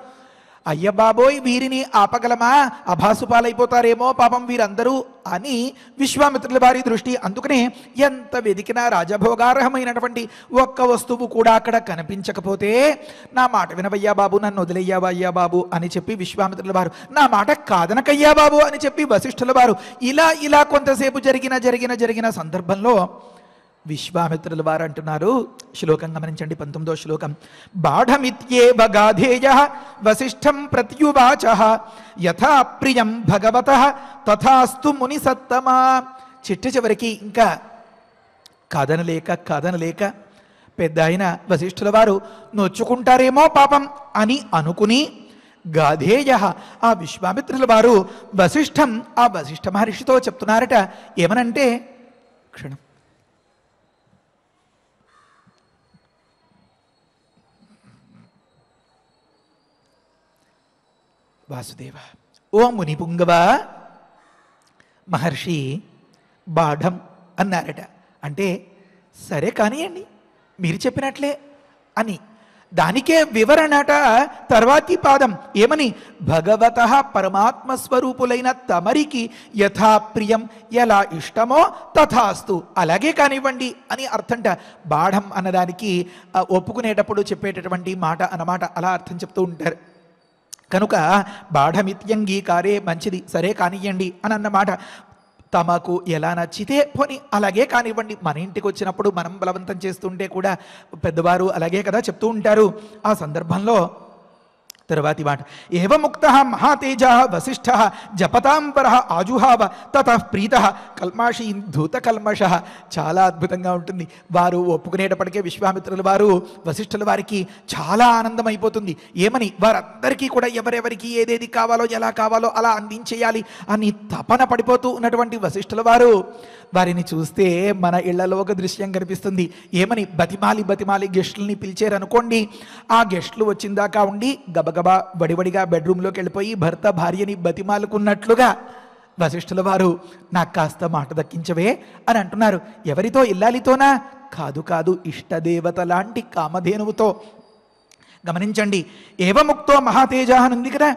అయ్య బాబోయ్ వీరిని ఆపగలమా, అభాసుపాలైపోతారేమో పాపం వీరందరూ అని విశ్వామిత్రుల వారి దృష్టి. అందుకనే ఎంత వెదికినా రాజభోగార్హమైనటువంటి ఒక్క వస్తువు కూడా అక్కడ కనిపించకపోతే, నా మాట వినవయ్యా బాబు, నన్ను వదిలేయ్యావా అయ్యా బాబు అని చెప్పి విశ్వామిత్రుల వారు, నా మాట కాదనకయ్యా బాబు అని చెప్పి వశిష్ఠుల వారు, ఇలా ఇలా కొంతసేపు జరిగిన జరిగిన జరిగిన సందర్భంలో విశ్వామిత్రుల వారు అంటున్నారు. శ్లోకం గమనించండి, పంతొమ్మిదో శ్లోకం. బాఢమిత్యేవ గాధేయ వశిష్ఠం ప్రత్యువాచ యథా ప్రియం భగవతః తథాస్తు ముని సత్తమ. చిట్ట చివరికి ఇంకా కాదనలేక కాదనలేక పెద్ద ఆయన వశిష్ఠుల వారు నొచ్చుకుంటారేమో పాపం అని అనుకుని గాధేయ ఆ విశ్వామిత్రుల వారు వశిష్ఠం ఆ వశిష్ఠ మహర్షితో చెప్తున్నారట. ఏమనంటే, క్షణం వాసుదేవ, ఓ మునిపుంగవ మహర్షి బాఢం అన్నారట. అంటే సరే కానియండి మీరు చెప్పినట్లే అని. దానికే వివరణట తర్వాతి పాదం ఏమని, భగవతః పరమాత్మ స్వరూపులైన తమరికి యథా ప్రియం ఎలా ఇష్టమో తథాస్తు అలాగే కానివ్వండి అని అర్థంట. బాఢం అన్నదానికి ఒప్పుకునేటప్పుడు చెప్పేటటువంటి మాట అన్నమాట, అలా అర్థం చెప్తూ ఉంటారు. కనుక బాఢమిత్యంగీకారే మంచిది, సరే కానివ్వండి అని అన్నమాట. తమకు ఎలా నచ్చితే పోని అలాగే కానివ్వండి. మన ఇంటికి వచ్చినప్పుడు మనం బలవంతం చేస్తుంటే కూడా పెద్దవారు అలాగే కదా చెప్తూ ఉంటారు. ఆ సందర్భంలో తర్వాతి మాట, ఏవముక్తః మహాతేజః వశిష్ఠః జపతాంబరః ఆజుహావ తతః ప్రీతః కల్మాషీన్ ధూతకల్మషః. చాలా అద్భుతంగా ఉంటుంది. వారు ఒప్పుకునేటప్పటికే విశ్వామిత్రుల వారు వశిష్ఠుల వారికి చాలా ఆనందమైపోతుంది. ఏమని, వారందరికీ కూడా ఎవరెవరికి ఏదేది కావాలో ఎలా కావాలో అలా అందించేయాలి అని తపన పడిపోతూ ఉన్నటువంటి వశిష్ఠుల వారు వారిని చూస్తే మన ఇళ్లలో ఒక దృశ్యం కనిపిస్తుంది. ఏమని, బతిమాలి బతిమాలి గెస్టుల్ని పిలిచారనుకోండి, ఆ గెస్టులు వచ్చిందాకా ఉండి గబగ గబా వడివడిగా బెడ్రూమ్లోకి వెళ్ళిపోయి భర్త భార్యని బతిమాలుకున్నట్లుగా వశిష్ఠుల వారు, నాకు కాస్త మాట దక్కించవే అని అంటున్నారు. ఎవరితో, ఇల్లాలితోనా? కాదు కాదు, ఇష్టదేవత లాంటి కామధేనువుతో. గమనించండి, ఏవముక్తో మహాతేజః అని ఉంది కదా,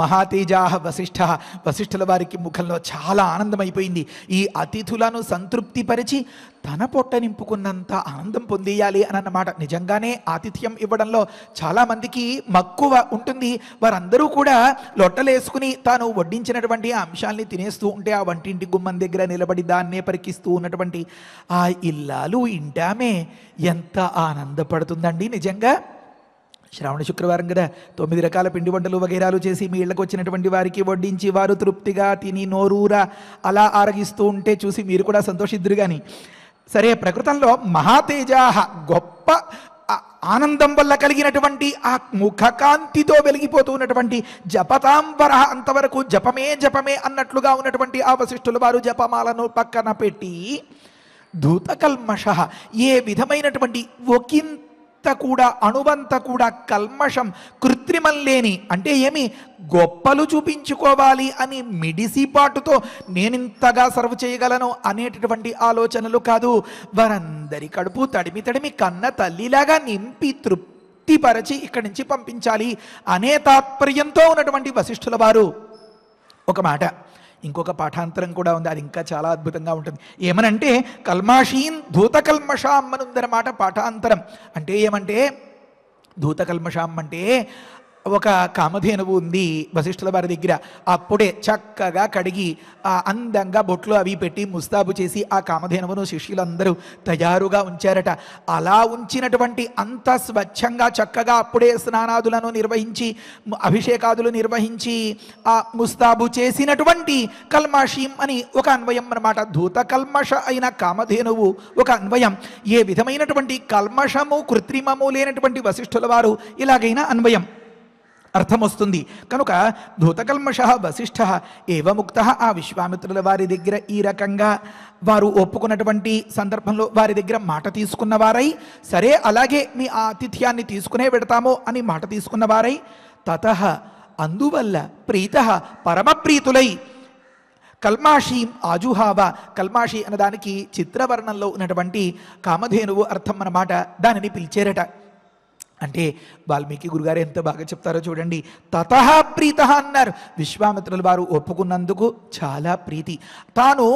మహాతేజాహ వశిష్ఠ, వశిష్ఠుల వారికి ముఖంలో చాలా ఆనందమైపోయింది. ఈ అతిథులను సంతృప్తిపరిచి తన పొట్ట నింపుకున్నంత ఆనందం పొందేయాలి అని అన్నమాట. నిజంగానే ఆతిథ్యం ఇవ్వడంలో చాలామందికి మక్కువ ఉంటుంది. వారందరూ కూడా లొట్టలేసుకుని తాను వడ్డించినటువంటి ఆ అంశాలని తినేస్తూ ఉంటే, ఆ వంటింటి గుమ్మం దగ్గర నిలబడి దాన్నే పరికిస్తూ ఉన్నటువంటి ఆ ఇల్లాలు ఇంటామే ఎంత ఆనందపడుతుందండి నిజంగా. శ్రావణ శుక్రవారం కదా, తొమ్మిది రకాల పిండి వంటలు వగైరాలు చేసి మీ ఇళ్ళకు వచ్చినటువంటి వారికి వడ్డించి వారు తృప్తిగా తిని నోరూరా అలా ఆరగిస్తూ ఉంటే చూసి మీరు కూడా సంతోషిద్దురు. కానీ సరే, ప్రకృతంలో మహాతేజాహ గొప్ప ఆనందం వల్ల కలిగినటువంటి ఆ ముఖకాంతితో వెలిగిపోతూ ఉన్నటువంటి జపతాంబర, అంతవరకు జపమే జపమే అన్నట్లుగా ఉన్నటువంటి ఆ వశిష్ఠుల వారు జపమాలను పక్కన పెట్టి ధూతకల్మష, ఏ విధమైనటువంటి ఒకింత కూడా అణువంత కూడా కల్మషం, కృత్రిమం లేని, అంటే ఏమి గొప్పలు చూపించుకోవాలి అని మిడిసిపాటుతో నేనింతగా సర్వ్ చేయగలను అనేటటువంటి ఆలోచనలు కాదు. వారందరి కడుపు తడిమి తడిమి కన్న తల్లిలాగా నింపి తృప్తిపరచి ఇక్కడి నుంచి పంపించాలి అనే తాత్పర్యంతో ఉన్నటువంటి వశిష్ఠుల వారు. ఒక మాట, ఇంకొక పాఠాంతరం కూడా ఉంది, అది ఇంకా చాలా అద్భుతంగా ఉంటుంది. ఏమనంటే, కల్మాషీన్ ధూతకల్మషాం అని ఉందన్నమాట పాఠాంతరం. అంటే ఏమంటే, ధూతకల్మషాం అంటే ఒక కామధేనువు ఉంది వశిష్ఠుల వారి దగ్గర. అప్పుడే చక్కగా కడిగి అందంగా బొట్లు అవి పెట్టి ముస్తాబు చేసి ఆ కామధేనువును శిష్యులందరూ తయారుగా ఉంచారట. అలా ఉంచినటువంటి అంత స్వచ్ఛంగా చక్కగా అప్పుడే స్నానాదులను నిర్వహించి అభిషేకాదులు నిర్వహించి ఆ ముస్తాబు చేసినటువంటి కల్మాషీం అని ఒక అన్వయం అన్నమాట. ధూత కల్మష అయిన కామధేనువు ఒక అన్వయం. ఏ విధమైనటువంటి కల్మషము కృత్రిమము లేనటువంటి వశిష్ఠుల వారు ఇలాగైనా అన్వయం అర్థం వస్తుంది. కనుక ధూతకల్మష వశిష్ఠ ఏవముక్తః ఆ విశ్వామిత్రుల వారి దగ్గర ఈ రకంగా వారు ఒప్పుకున్నటువంటి సందర్భంలో వారి దగ్గర మాట తీసుకున్నవారై, సరే అలాగే మీ ఆతిథ్యాన్ని తీసుకునే పెడతాము అని మాట తీసుకున్నవారై, తతః అందువల్ల, ప్రీతః పరమప్రీతులై, కల్మాషీం ఆజుహావ, కల్మాషి అన్నదానికి చిత్రవర్ణంలో ఉన్నటువంటి కామధేనువు అర్థం అన్నమాట, దానిని పిలిచేరట. అంటే వాల్మీకి గురుగారు ఎంత బాగా చెప్తారో చూడండి. తతః ప్రీతః అన్నారు. విశ్వామిత్రుల వారు ఒప్పుకున్నందుకు చాలా ప్రీతి, తాను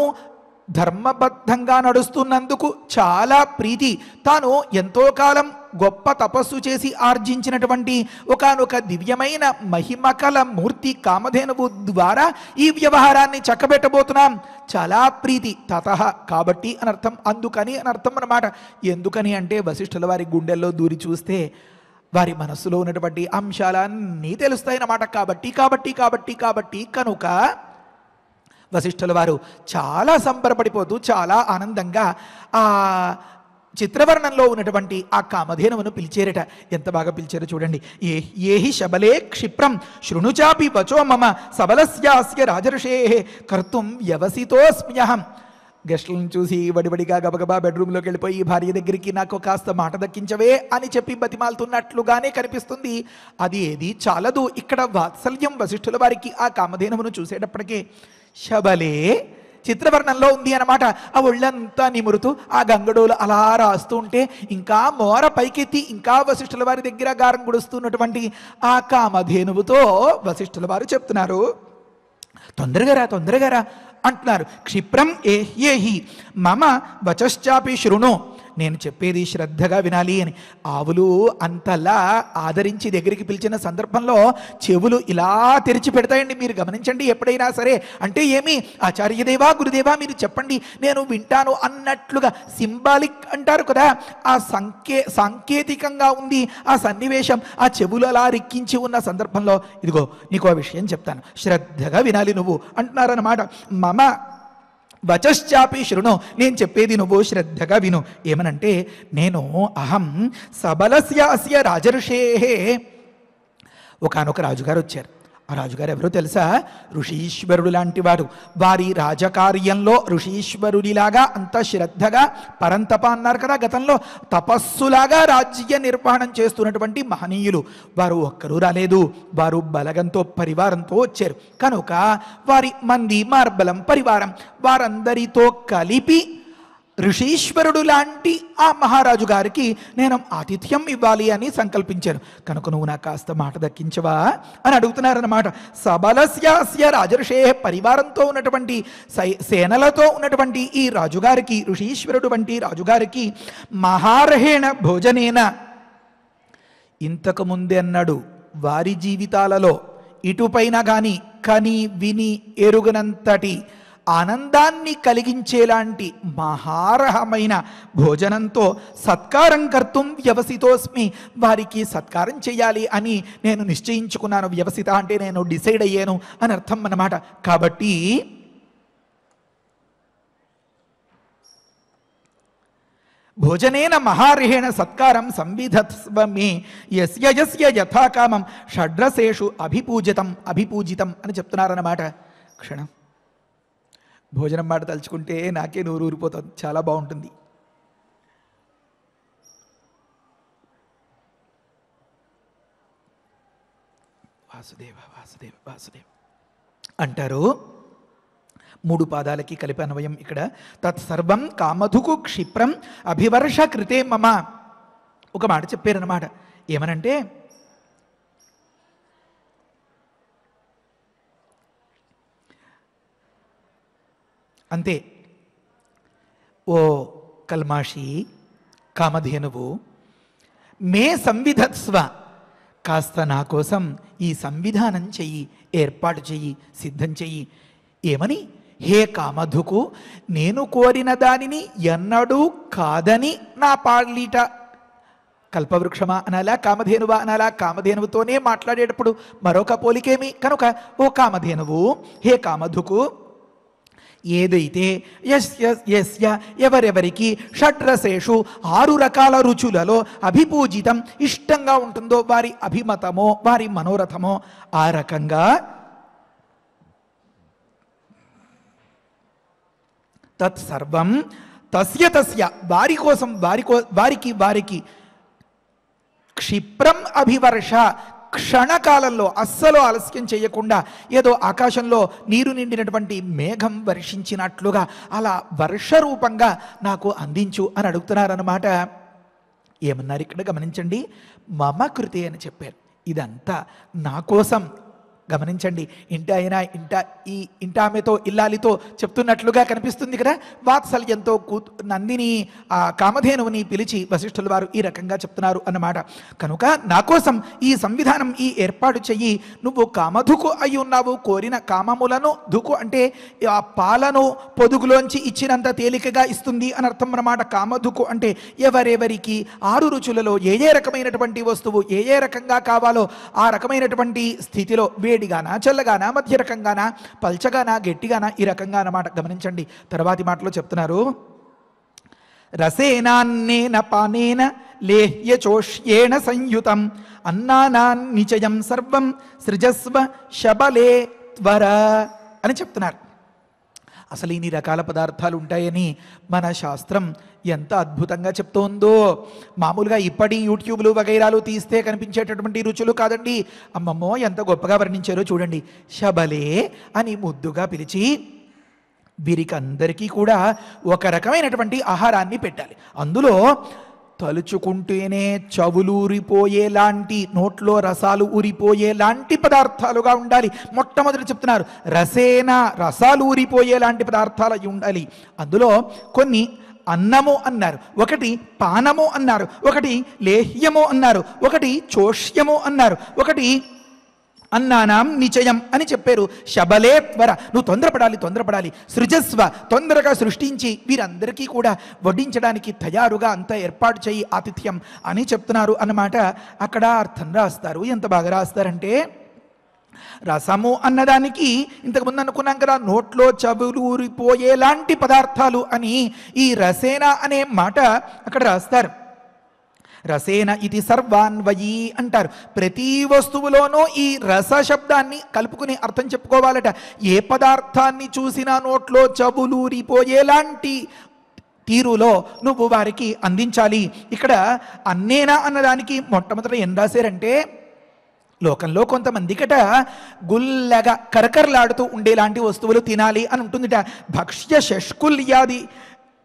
ధర్మబద్ధంగా నడుస్తున్నందుకు చాలా ప్రీతి, తాను ఎంతో కాలం గొప్ప తపస్సు చేసి ఆర్జించినటువంటి ఒకానొక దివ్యమైన మహిమకల మూర్తి కామధేనువు ద్వారా ఈ వ్యవహారాన్ని చక్కబెట్టబోతున్నాం, చాలా ప్రీతి. తతః కాబట్టి అనర్థం, అందుకని అనర్థం అన్నమాట. ఎందుకని అంటే వశిష్ఠుల వారి గుండెల్లో దూరి చూస్తే వారి మనస్సులో ఉన్నటువంటి అంశాలన్నీ తెలుస్తాయన్నమాట. కాబట్టి కాబట్టి కాబట్టి కాబట్టి కనుక వశిష్ఠుల వారు చాలా సంబరపడిపోతూ చాలా ఆనందంగా ఆ చిత్రవర్ణంలో ఉన్నటువంటి ఆ కామధేనువును పిలిచేరట. ఎంత బాగా పిలిచారో చూడండి. ఏ ఏహి శబలే క్షిప్రం శృణుచాపి వచో మమ సబలస్యాస్య రాజర్షే కర్తుం వ్యవసితోస్మ్యహం. గెస్టులను చూసి వడివడిగా గబగబా బెడ్రూమ్లోకి వెళ్ళిపోయి భార్య దగ్గరికి నాకు కాస్త మాట దక్కించవే అని చెప్పి బతిమాలుతున్నట్లుగానే కనిపిస్తుంది. అది ఏది చాలదు, ఇక్కడ వాత్సల్యం వశిష్ఠుల వారికి ఆ కామధేనువును చూసేటప్పటికే. శబలే చిత్రవర్ణంలో ఉంది అనమాట. ఆ ఒళ్ళంతా నిమురుతూ ఆ గంగడోలు అలా రాస్తూ ఉంటే ఇంకా మోర పైకెత్తి ఇంకా వశిష్ఠుల వారి దగ్గర గారం గుడుస్తున్నటువంటి ఆ కామధేనువుతో వశిష్ఠుల వారు చెప్తున్నారు, తొందరగా రా తొందరగా రా అంటున్నారు. క్షిప్రం ఏహ్యేహి మమ వచశ్చాపి శృణు, నేను చెప్పేది శ్రద్ధగా వినాలి అని. ఆవులు అంతలా ఆదరించి దగ్గరికి పిలిచిన సందర్భంలో చెవులు ఇలా తెరిచి పెడతాయండి, మీరు గమనించండి ఎప్పుడైనా సరే. అంటే ఏమి, ఆచార్యదేవా గురుదేవా మీరు చెప్పండి నేను వింటాను అన్నట్లుగా, సింబాలిక్ అంటారు కదా ఆ సంకే సాంకేతికంగా ఉంది ఆ సన్నివేశం. ఆ చెవులు అలా రిక్కించి ఉన్న సందర్భంలో ఇదిగో నీకు ఆ విషయం చెప్తాను, శ్రద్ధగా వినాలి నువ్వు అంటున్నారన్నమాట. మమ వచశ్చాపి శృణు, నేను చెప్పేది నువ్వు శ్రద్ధగా విను. ఏమనంటే నేను అహం సబలస్యాస్య రాజర్షే, ఒకానొక రాజుగారు వచ్చారు. ఆ రాజుగారు ఎవరో తెలుసా, ఋషీశ్వరుడు లాంటి వారు. వారి రాజకార్యంలో ఋషీశ్వరుడిలాగా అంత శ్రద్ధగా, పరంతప అన్నారు కదా గతంలో, తపస్సులాగా రాజ్య నిర్వహణం చేస్తున్నటువంటి మహనీయులు. వారు ఒక్కరూ రాలేదు, వారు బలగంతో పరివారంతో వచ్చారు. కనుక వారి మంది మార్బలం పరివారం వారందరితో కలిపి ఋషీశ్వరుడు లాంటి ఆ మహారాజు గారికి నేను ఆతిథ్యం ఇవ్వాలి అని సంకల్పించాను. కనుక నువ్వు నాకు కాస్త మాట దక్కించవా అని అడుగుతున్నారన్నమాట. సబలస్యాస్య రాజర్షే, పరివారంతో ఉన్నటువంటి సేనలతో ఉన్నటువంటి ఈ రాజుగారికి, ఋషీశ్వరుడు వంటి రాజుగారికి, మహారహేణ భోజనేన, ఇంతకు ముందే అన్నాడు వారి జీవితాలలో ఇటుపైన కానీ కని విని ఎరుగనంతటి ఆనందాన్ని కలిగించేలాంటి మహారహమైన భోజనంతో సత్కారం కర్తుం వ్యవసితోస్మి, వారికి సత్కారం చేయాలి అని నేను నిశ్చయించుకున్నాను. వ్యవసిత అంటే నేను డిసైడ్ అయ్యాను అని అర్థం అన్నమాట. కాబట్టి భోజనేన మహారహేణ సత్కారం సంవిధత్స్వ మే యస్య యస్య యథాకామం షడ్రసేషు అభిపూజితం అభిపూజితం అని చెప్తున్నారన్నమాట. క్షణం భోజనం మాట తలుచుకుంటే నాకే నోరు ఊరిపోతుంది, చాలా బాగుంటుంది. వాసుదేవ వాసుదేవ వాసుదేవ అంటారు. మూడు పాదాలకి కలిపి అన్వయం ఇక్కడ. తత్సర్వం కామధుకు క్షిప్రం అభివర్ష కృతే మమ, ఒక మాట చెప్పారన్నమాట. ఏమనంటే అంతే, ఓ కల్మాషి కామధేనువు, మే సంవిధత్స్వ, కాస్త నా కోసం ఈ సంవిధానం చెయ్యి, ఏర్పాటు చెయ్యి, సిద్ధం చెయ్యి. ఏమని, హే కామధుకు, నేను కోరిన దానిని ఎన్నడూ కాదని నా పాలీట, కల్పవృక్షమా అనాలా కామధేనువా అనాలా, కామధేనువుతోనే మాట్లాడేటప్పుడు మరొక పోలికేమి. కనుక ఓ కామధేనువు, హే కామధుకు, ఏదైతే యస్య యస్య ఎవరెవరికి షడ్రసేషు ఆరు రకాల రుచులలో అభిపూజితం ఇష్టంగా ఉంటుందో, వారి అభిమతమో వారి మనోరథమో ఆ రకంగా తత్సర్వం తస్య తస్య వారి కోసం వారికో వారికి వారికి క్షిప్రం అభివర్ష, క్షణకాలంలో అస్సలు ఆలస్యం చేయకుండా ఏదో ఆకాశంలో నీరు నిండినటువంటి మేఘం వర్షించినట్లుగా అలా వర్షరూపంగా నాకు అందించు అని అడుగుతున్నారన్నమాట. ఏమన్నారు ఇక్కడ గమనించండి, మమ కృతి అని చెప్పారు. ఇదంతా నా కోసం. గమనించండి, ఇంట అయినా ఇంట ఈ ఇంట ఆమెతో ఇల్లాలితో చెప్తున్నట్లుగా కనిపిస్తుంది కదా. వాత్సల్యంతో కూ నందిని ఆ కామధేనువుని పిలిచి వశిష్ఠుల వారు ఈ రకంగా చెప్తున్నారు అన్నమాట. కనుక నా కోసం ఈ సంవిధానం ఈ ఏర్పాటు చెయ్యి, నువ్వు కామధుకు అయి ఉన్నావు, కోరిన కామములను, ధుకు అంటే ఆ పాలను పొదుగులోంచి ఇచ్చినంత తేలికగా ఇస్తుంది అని అర్థం అన్నమాట. కామధుకు అంటే ఎవరెవరికి ఆరు రుచులలో ఏ ఏ రకమైనటువంటి వస్తువు ఏ ఏ రకంగా కావాలో ఆ రకమైనటువంటి స్థితిలో, వేడిగానా చల్లగానా మధ్య రకంగానా పల్చగానా గట్టిగానా, ఈ రకంగా అన్నమాట. గమనించండి తర్వాతి మాటలో చెప్తున్నారు, రసేనాన్నేన పానేన లేహ్య చోష్యేణ సంయుతం అన్నానాన్ నిచయం సర్వం సృజస్వ శబలే త్వర అని చెప్తున్నారు. అసలు ఇన్ని రకాల పదార్థాలు ఉంటాయని మన శాస్త్రం ఎంత అద్భుతంగా చెప్తోందో. మామూలుగా ఇప్పటి యూట్యూబ్లు వగైరాలు తీస్తే కనిపించేటటువంటి రుచులు కాదండి. అమ్మమ్మో ఎంత గొప్పగా వర్ణించారో చూడండి. శబలే అని ముద్దుగా పిలిచి వీరికందరికీ కూడా ఒక రకమైనటువంటి ఆహారాన్ని పెట్టాలి. అందులో తలుచుకుంటేనే చవులు ఊరిపోయేలాంటి, నోట్లో రసాలు ఊరిపోయేలాంటి పదార్థాలుగా ఉండాలి. మొట్టమొదటి చెప్తున్నారు రసేన, రసాలు ఊరిపోయేలాంటి పదార్థాలు అయి ఉండాలి. అందులో కొన్ని అన్నము అన్నారు, ఒకటి పానము అన్నారు, ఒకటి లేహ్యము అన్నారు, ఒకటి చోష్యము అన్నారు, ఒకటి అన్నానాం నిచయం అని చెప్పారు. శబలే త్వర, నువ్వు తొందరపడాలి తొందరపడాలి, సృజస్వ తొందరగా సృష్టించి వీరందరికీ కూడా వడ్డించడానికి తయారుగా అంతా ఏర్పాటు చేయి ఆతిథ్యం అని చెప్తున్నారు అన్నమాట. అక్కడ అర్థం రాస్తారు. ఎంత బాగా రాస్తారంటే, రసము అన్నదానికి ఇంతకుముందు అనుకున్నాం కదా నోట్లో చవులూరిపోయేలాంటి పదార్థాలు అని, ఈ రసేన అనే మాట అక్కడ రాస్తారు. రసేన ఇది సర్వాన్వయీ అంటారు. ప్రతి వస్తువులోనూ ఈ రస శబ్దాన్ని కలుపుకుని అర్థం చెప్పుకోవాలట. ఏ పదార్థాన్ని చూసినా నోట్లో చవులూరిపోయేలాంటి తీరులో నువ్వు వారికి అందించాలి. ఇక్కడ అన్నేనా అన్నదానికి మొట్టమొదట ఏం రాశారంటే, లోకంలో కొంతమందికట గుల్లగా కరకరలాడుతూ ఉండేలాంటి వస్తువులు తినాలి అని ఉంటుందిట. భక్ష్య శష్కుల్యాది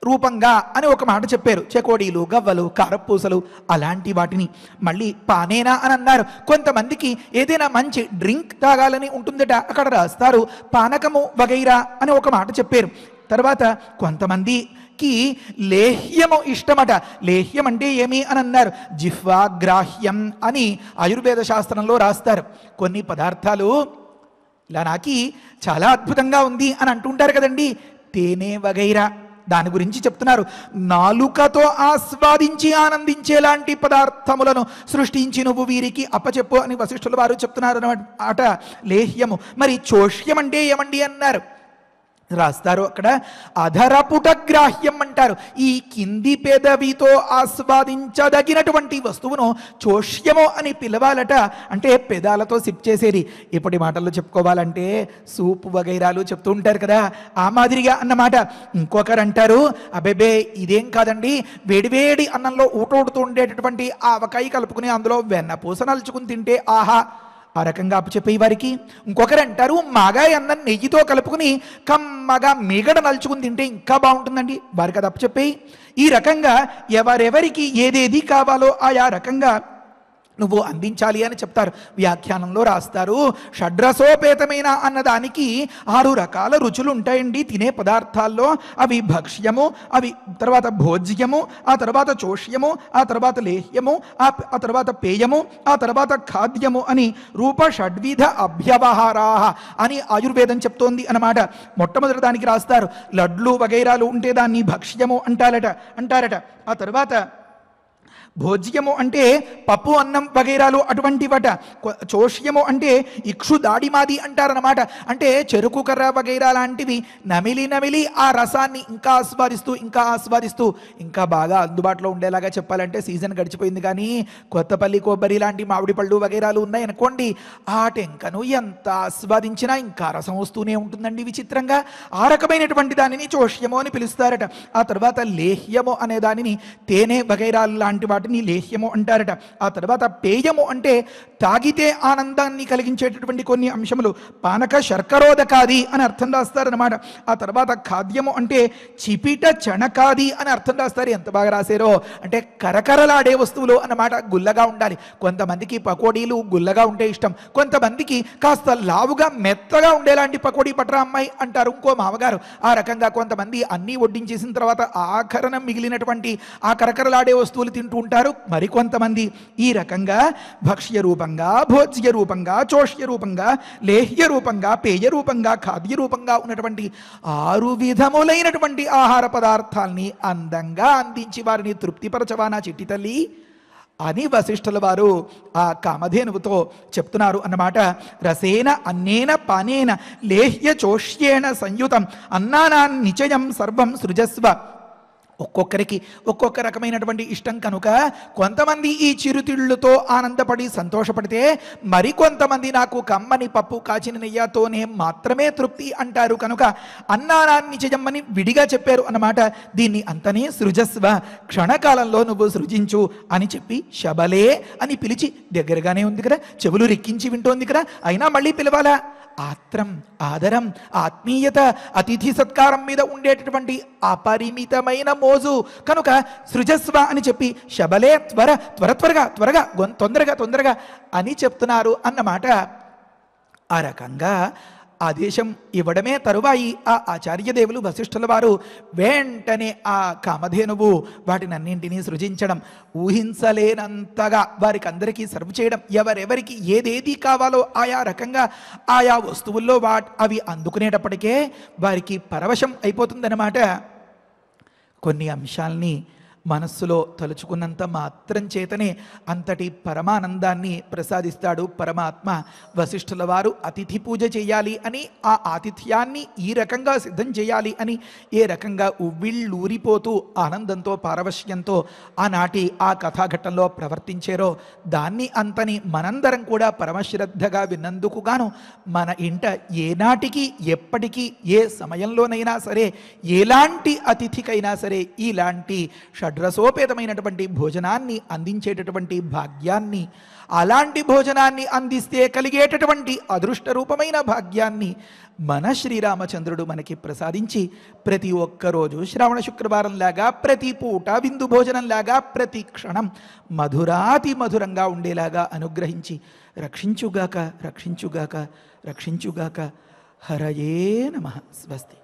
రూపంగా అని ఒక మాట చెప్పారు. చెకోడీలు, గవ్వలు, కారపూసలు అలాంటి వాటిని. మళ్ళీ పానేనా అని అన్నారు. కొంతమందికి ఏదైనా మంచి డ్రింక్ తాగాలని ఉంటుందట, అక్కడ రాస్తారు పానకము వగైరా అని ఒక మాట చెప్పారు. తర్వాత కొంతమంది లేహ్యము ఇష్టమట. లేహ్యం అంటే ఏమి అని అన్నారు, జిహ్వాగ్రాహ్యం అని ఆయుర్వేద శాస్త్రంలో రాస్తారు. కొన్ని పదార్థాలు ఇలా నాకి చాలా అద్భుతంగా ఉంది అని అంటుంటారు కదండి. తేనె వగైరా దాని గురించి చెప్తున్నారు. నాలుకతో ఆస్వాదించి ఆనందించేలాంటి పదార్థములను సృష్టించి నువ్వు వీరికి అప్పచెప్పు అని వశిష్ఠుల వారు చెప్తున్నారు అన్నమాట. లేహ్యము. మరి చోష్యం అంటే ఏమండి అన్నారు, రాస్తారు అక్కడ అధరపుటగ్రాహ్యం అంటారు. ఈ కింది పెదవితో ఆస్వాదించదగినటువంటి వస్తువును చోష్యము అని పిలవాలట. అంటే పెదాలతో సిప్ చేసేది. ఇప్పటి మాటల్లో చెప్పుకోవాలంటే సూప్ వగైరాలు చెప్తూ ఉంటారు కదా, ఆ మాదిరిగా అన్నమాట. ఇంకొకరు అంటారు, అబేబే ఇదేం కాదండి, వేడివేడి అన్నంలో ఊటూడుతూ ఉండేటటువంటి ఆవకాయ కలుపుకుని అందులో వెన్న పూస నలుచుకుని తింటే ఆహా, ఆ రకంగా అప్పచెప్పే వారికి. ఇంకొకరు అంటారు, మాగాయ అన్నం నెయ్యితో కలుపుకుని కమ్మగా మిగడ నలుచుకుని తింటే ఇంకా బాగుంటుందండి, వారికి అది అప్పచెప్పేయి. ఈ రకంగా ఎవరెవరికి ఏదేది కావాలో ఆయా రకంగా నువ్వు అందించాలి అని చెప్తారు. వ్యాఖ్యానంలో రాస్తారు, షడ్రసోపేతమైన అన్నదానికి ఆరు రకాల రుచులు ఉంటాయండి తినే పదార్థాల్లో. అవి భక్ష్యము, అవి తర్వాత భోజ్యము, ఆ తర్వాత చోష్యము, ఆ తర్వాత లేహ్యము, ఆ తర్వాత పేయము, ఆ తర్వాత ఖాద్యము అని రూప షడ్విధ అభ్యవహారా అని ఆయుర్వేదం చెప్తోంది అన్నమాట. మొట్టమొదటి దానికి రాస్తారు లడ్లు వగైరాలు ఉంటే దాన్ని భక్ష్యము అంటారట అంటారట ఆ తర్వాత భోజ్యము అంటే పప్పు అన్నం వగైరాలు అటువంటివట. చోష్యము అంటే ఇక్షు దాడిమాది అంటారనమాట. అంటే చెరుకు కర్ర వగైరా లాంటివి నమిలి నమిలి ఆ రసాన్ని ఇంకా ఆస్వాదిస్తూ ఇంకా ఆస్వాదిస్తూ ఇంకా బాగా అందుబాటులో ఉండేలాగా చెప్పాలంటే సీజన్ గడిచిపోయింది కానీ కొత్తపల్లి కొబ్బరి లాంటి మామిడి పళ్ళు వగైరాలు ఉన్నాయనుకోండి, ఆ టెంకను ఎంత ఆస్వాదించినా ఇంకా రసం వస్తూనే ఉంటుందండి విచిత్రంగా. ఆ రకమైనటువంటి దానిని చోష్యము అని పిలుస్తారట. ఆ తర్వాత లేహ్యము అనే దానిని తేనె వగైరాలు లాంటి వాటి వాటిని లేహ్యము అంటారట. ఆ తర్వాత పేయము అంటే తాగితే ఆనందాన్ని కలిగించేటటువంటి కొన్ని అంశములు పానక శర్కరోదకాది అని అర్థం రాస్తారనమాట. ఆ తర్వాత ఖాద్యము అంటే చిపిట చణకాది అని అర్థం రాస్తారు. ఎంత బాగా రాశారో అంటే కరకరలాడే వస్తువులు అన్నమాట. గుల్లగా ఉండాలి, కొంతమందికి పకోడీలు గుల్లగా ఉంటే ఇష్టం, కొంతమందికి కాస్త లావుగా మెత్తగా ఉండేలాంటి పకోడీ పట్రా అమ్మాయి అంటారు ఇంకో మామగారు. ఆ రకంగా కొంతమంది అన్నీ వడ్డించేసిన తర్వాత ఆఖరణ మిగిలినటువంటి ఆ కరకరలాడే వస్తువులు తింటూ ఉంటారు మరికొంతమంది. ఈ రకంగా భక్ష్య రూపంగా, భోజ్య రూపంగా, చోష్య రూపంగా, లేహ్య రూపంగా, పేయ రూపంగా, ఖాద్య రూపంగా ఉన్నటువంటి ఆరు విధములైనటువంటి ఆహార పదార్థాల్ని అందంగా అందించి వారిని తృప్తిపరచవానా చిట్టి తల్లి అని వశిష్ఠుల వారు ఆ కామధేనువుతో చెప్తున్నారు అన్నమాట. రసేన అన్నేన పానేన లేహ్య చోష్యేణ సంయుతం అన్నానా నిచయం సర్వం సృజస్వ. ఒక్కొక్కరికి ఒక్కొక్క రకమైనటువంటి ఇష్టం కనుక కొంతమంది ఈ చిరుతిళ్ళుతో ఆనందపడి సంతోషపడితే మరికొంతమంది నాకు కమ్మని పప్పు కాచిన నెయ్యతోనే మాత్రమే తృప్తి అంటారు కనుక అన్నానాన్ని చేయమని విడిగా చెప్పారు అన్నమాట. దీన్ని అంతనే సృజస్వ, క్షణకాలంలో నువ్వు సృజించు అని చెప్పి శబలే అని పిలిచి, దగ్గరగానే ఉంది కదా, చెవులు రెక్కించి వింటోంది కదా, అయినా మళ్ళీ పిలవాలా? ఆత్రం, ఆదరం, ఆత్మీయత, అతిథి సత్కారం మీద ఉండేటటువంటి అపరిమితమైన మోజు కనుక సృజస్వ అని చెప్పి శబలే త్వర త్వర త్వరగా త్వరగా తొందరగా తొందరగా అని చెప్తున్నారు అన్నమాట. ఆ రకంగా ఆదేశం ఇవ్వడమే తరువాయి ఆ ఆచార్యదేవులు వశిష్ఠుల వారు వెంటనే ఆ కామధేనువు వాటిని అన్నింటినీ సృజించడం, ఊహించలేనంతగా వారికి అందరికీ సర్వ్ చేయడం, ఎవరెవరికి ఏదేది కావాలో ఆయా రకంగా ఆయా వస్తువుల్లో వా అవి అందుకునేటప్పటికే వారికి పరవశం అయిపోతుందన్నమాట. కొన్ని అంశాలని మనస్సులో తలుచుకున్నంత మాత్రం చేతనే అంతటి పరమానందాన్ని ప్రసాదిస్తాడు పరమాత్మ. వశిష్ఠుల వారు అతిథి పూజ చేయాలి అని, ఆ ఆతిథ్యాన్ని ఈ రకంగా సిద్ధం చేయాలి అని ఏ రకంగా ఉవ్విళ్ళూరిపోతూ ఆనందంతో పారవశ్యంతో ఆనాటి ఆ కథాఘట్టంలో ప్రవర్తించారో దాన్ని అంతని మనందరం కూడా పరమశ్రద్ధగా విన్నందుకుగాను మన ఇంట ఏనాటికి ఎప్పటికీ ఏ సమయంలోనైనా సరే ఎలాంటి అతిథికైనా సరే ఇలాంటి రసోపేతమైనటువంటి భోజనాన్ని అందించేటటువంటి భాగ్యాన్ని, అలాంటి భోజనాన్ని అందిస్తే కలిగేటటువంటి అదృష్ట రూపమైన భాగ్యాన్ని మన శ్రీరామచంద్రుడు మనకి ప్రసాదించి ప్రతి ఒక్కరోజు శ్రావణ శుక్రవారంలాగా, ప్రతి పూట విందు భోజనంలాగా, ప్రతి క్షణం మధురాతి మధురంగా ఉండేలాగా అనుగ్రహించి రక్షించుగాక, రక్షించుగాక, రక్షించుగాక. హరయే నమః. స్వస్తి.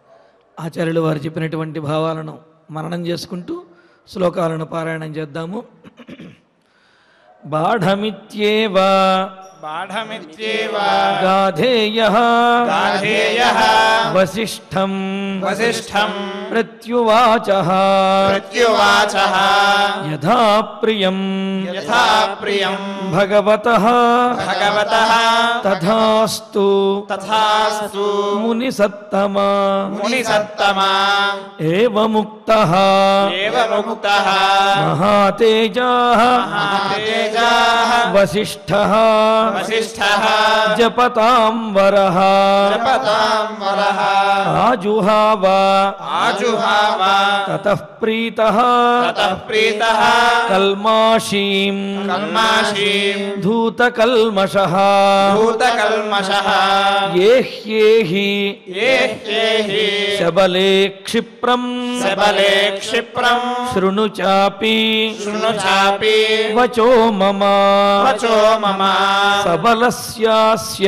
ఆచార్యులు వారు చెప్పినటువంటి భావాలను మననం చేసుకుంటూ శ్లోకాలను పారాయణం చేద్దాము. బాఢమిత్యేవా బాఢమిత్యేవా గాధేయః గాధేయః వసిష్ఠం వసిష్ఠం ప్రత్యువాచః ప్రత్యువాచః యథా ప్రియం యథా ప్రియం భగవతః భగవతः తథాస్తు తథాస్తు మునిసత్తమా మునిసత్తమా ఏవముక్తః ఏవముక్తః మహాతేజః మహాతేజః వసిష్ఠః వసిష్ఠః జపతాంవరః జపతాంవరః ఆజుహావా ఆజుహావా తతః ప్రీతః తతః ప్రీతః కల్మాషీం కల్మాషీం ధూతకల్మషః ధూతకల్మషః యేహ్యేహి యేహ్యేహి శబలే క్షిప్రం శబలే క్షిప్రం శృణు చాపి శృణు చాపి వచో మమ వచో మమ సబలస్యాస్య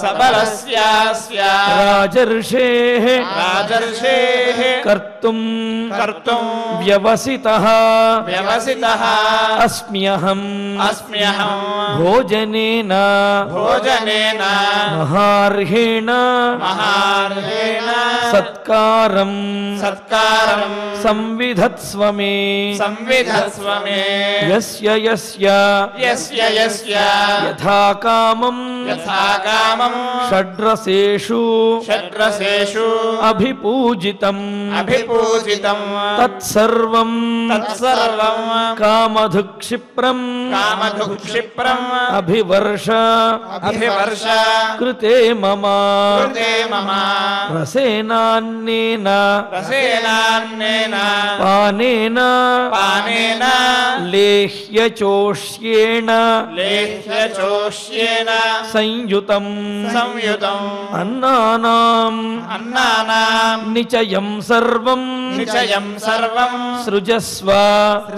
సబలస్యాస్య రాజర్షేః రాజర్షేః కర్తుం కర్తుం వ్యవసితః వ్యవసితః అస్మ్యహం అస్మ్యహం భోజనేన భోజనేన మహార్హేణ మహార్హేణ సత్కారం సత్కారం సంవిధత్స్వ మే సంవిధత్స్వ మే యస్య యస్య యస్య యథా కామం यथा कामं षड्रसेषु षड्रसेषु अभिपूजितं अभिपूजितं तत्सर्वं तत्सर्वं कामधुक्षिप्रं कामधुक्षिप्रं अभिवर्ष अभिवर्ष कृते मम कृते मम रसेनान्नेन रसेनान्नेन पानेन पानेन लेह्य चोष्येण लेह्य चोष्येण संयुतं संयुतं अन्नानां अन्नानां निचयं सर्वं निचयं सर्वं सृजस्व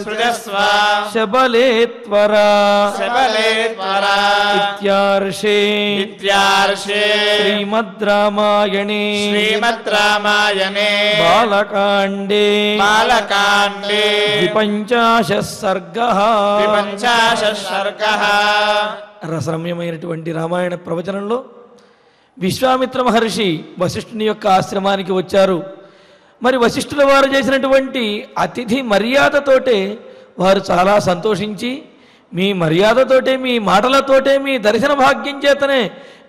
सृजस्व शबले त्वरा शबले त्वरा इत्यार्षे इत्यार्षे श्रीमद्रामायणे श्रीमद्रामायणे बालकांडे बालकांडे द्विपञ्चाशः सर्गः द्विपञ्चाशः सर्गः రసరమ్యమైనటువంటి రామాయణ ప్రవచనంలో విశ్వామిత్ర మహర్షి వశిష్ఠుని యొక్క ఆశ్రమానికి వచ్చారు. మరి వశిష్ఠుల వారు చేసినటువంటి అతిథి మర్యాదతోటే వారు చాలా సంతోషించి, మీ మర్యాదతోటే మీ మాటలతోటే మీ దర్శన భాగ్యం చేతనే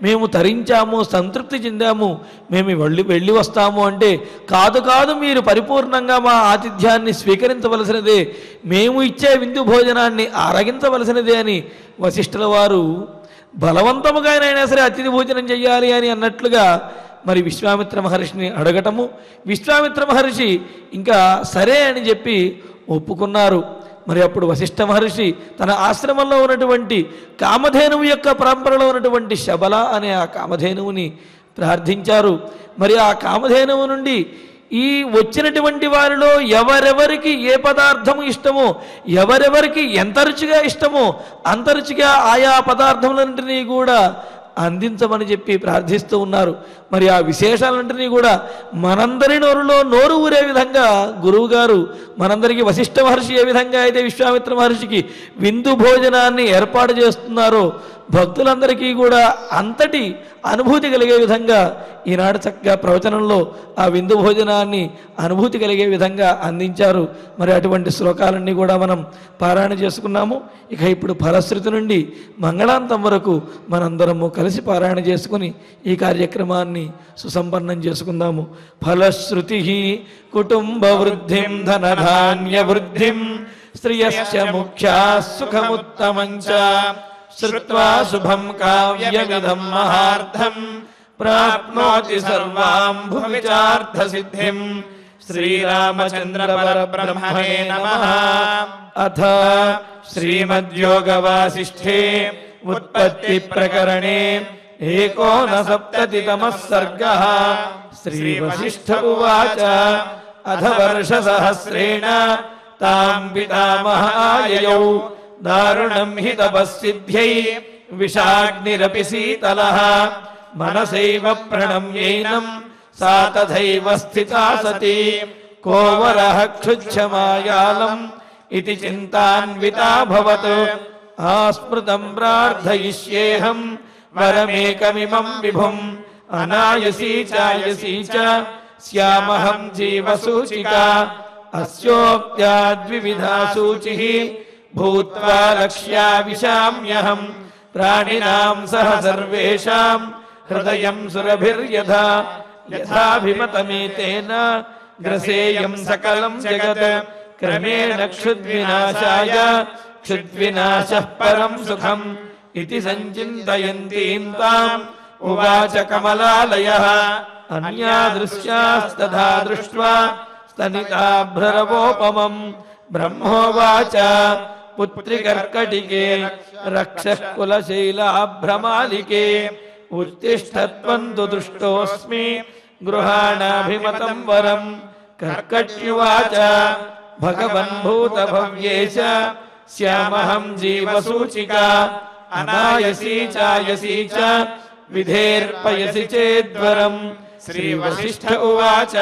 మేము తరించాము, సంతృప్తి చెందాము, మేము వెళ్ళి వెళ్ళి వస్తాము అంటే, కాదు కాదు మీరు పరిపూర్ణంగా మా ఆతిథ్యాన్ని స్వీకరించవలసినదే, మేము ఇచ్చే విందు భోజనాన్ని ఆరగించవలసినదే అని వశిష్ఠుల వారు బలవంతముగా అయినా సరే అతిథి భోజనం చేయాలి అని అన్నట్లుగా మరి విశ్వామిత్ర మహర్షిని అడగటము, విశ్వామిత్ర మహర్షి ఇంకా సరే అని చెప్పి ఒప్పుకున్నారు. మరి అప్పుడు వశిష్ఠ మహర్షి తన ఆశ్రమంలో ఉన్నటువంటి కామధేనువు యొక్క పరంపరలో ఉన్నటువంటి శబల అనే ఆ కామధేనువుని ప్రార్థించారు. మరి ఆ కామధేనువు నుండి ఈ వచ్చినటువంటి వారిలో ఎవరెవరికి ఏ పదార్థము ఇష్టమో, ఎవరెవరికి ఎంత రుచిగా ఇష్టమో అంత రుచిగా ఆయా పదార్థములన్నింటినీ కూడా అందించమని చెప్పి ప్రార్థిస్తూ ఉన్నారు. మరి ఆ విశేషాలంటినీ కూడా మనందరి నోరులో నోరు ఊరే విధంగా గురువుగారు మనందరికీ వశిష్ఠ మహర్షి ఏ విధంగా అయితే విశ్వామిత్ర మహర్షికి విందు భోజనాన్ని ఏర్పాటు చేస్తున్నారో భక్తులందరికీ కూడా అంతటి అనుభూతి కలిగే విధంగా ఈనాడు చక్కగా ప్రవచనంలో ఆ విందు భోజనాన్ని అనుభూతి కలిగే విధంగా అందించారు. మరి అటువంటి శ్లోకాలన్నీ కూడా మనం పారాయణ చేసుకున్నాము. ఇక ఇప్పుడు ఫలశ్రుతి నుండి మంగళాంతం వరకు మనందరము కలిసి పారాయణ చేసుకుని ఈ కార్యక్రమాన్ని సుసంపన్నం చేసుకుందాము. ఫలశ్రుతి కుటుంబ వృద్ధిం ధనధాన్య వృద్ధిం శ్రియస్య ముఖ్యా సుఖముత్తమంచ श्रुत्वा शुभं काव्यमिदं महार्थं प्राप्नोति सर्वां भुविचार्थ सिद्धिं श्रीरामचंद्र परब्रह्मणे नमः. अथ श्रीमद्योगवासिष्ठे उत्पत्ति प्रकरणे एकोनसप्ततितमः सर्गः. श्रीवशिष्ठ उवाच अथ वर्षसहस्रेण तां पितामहाययौ दारुणं हि तपस्सिद्ध्यै विषाग्निरपि शीतलः मनसैव प्रणम्यैनं सा तथैव स्थिता सती को वरः क्षुच्छमायालम् इति चिन्तान्विताभवत्. आस्मृतं प्रार्थयिष्येऽहं वरमेकमिमं विभुम् अनायसी चायसी च स्यामहं जीवसूचिका अस्योक्त्या द्विविधा सूचिः भूत्वा लक्ष्या विशाम्यहं प्राणिनां सह सर्वेषां हृदयं सुरभिर्यथा यथाभिमतमेतेन ग्रसेयं सकलं जगत् क्रमेण क्षुद्विनाशाय क्षुद्विनाशः परं सुखम् इति सञ्चिन्तयन्तीं ताम् उवाच कमलालयः. अन्या दृश्यास्तथा दृष्ट्वा स्तनिता भ्ररवोपमम् ब्रह्मोवाच पुत्रिकर्कटिके रक्षकुलशैलाभ्रमालिके उत्तिष्ठत्वं तु दुष्टोऽस्मि गृहाणाभिमतं वरं. कर्कट्युवाच भगवन्भूतभव्ये च श्यामहं जीवसूचिका अनायसी चायसी च विधेर्पयसि चेद्वरं. श्रीवशिष्ठ उवाच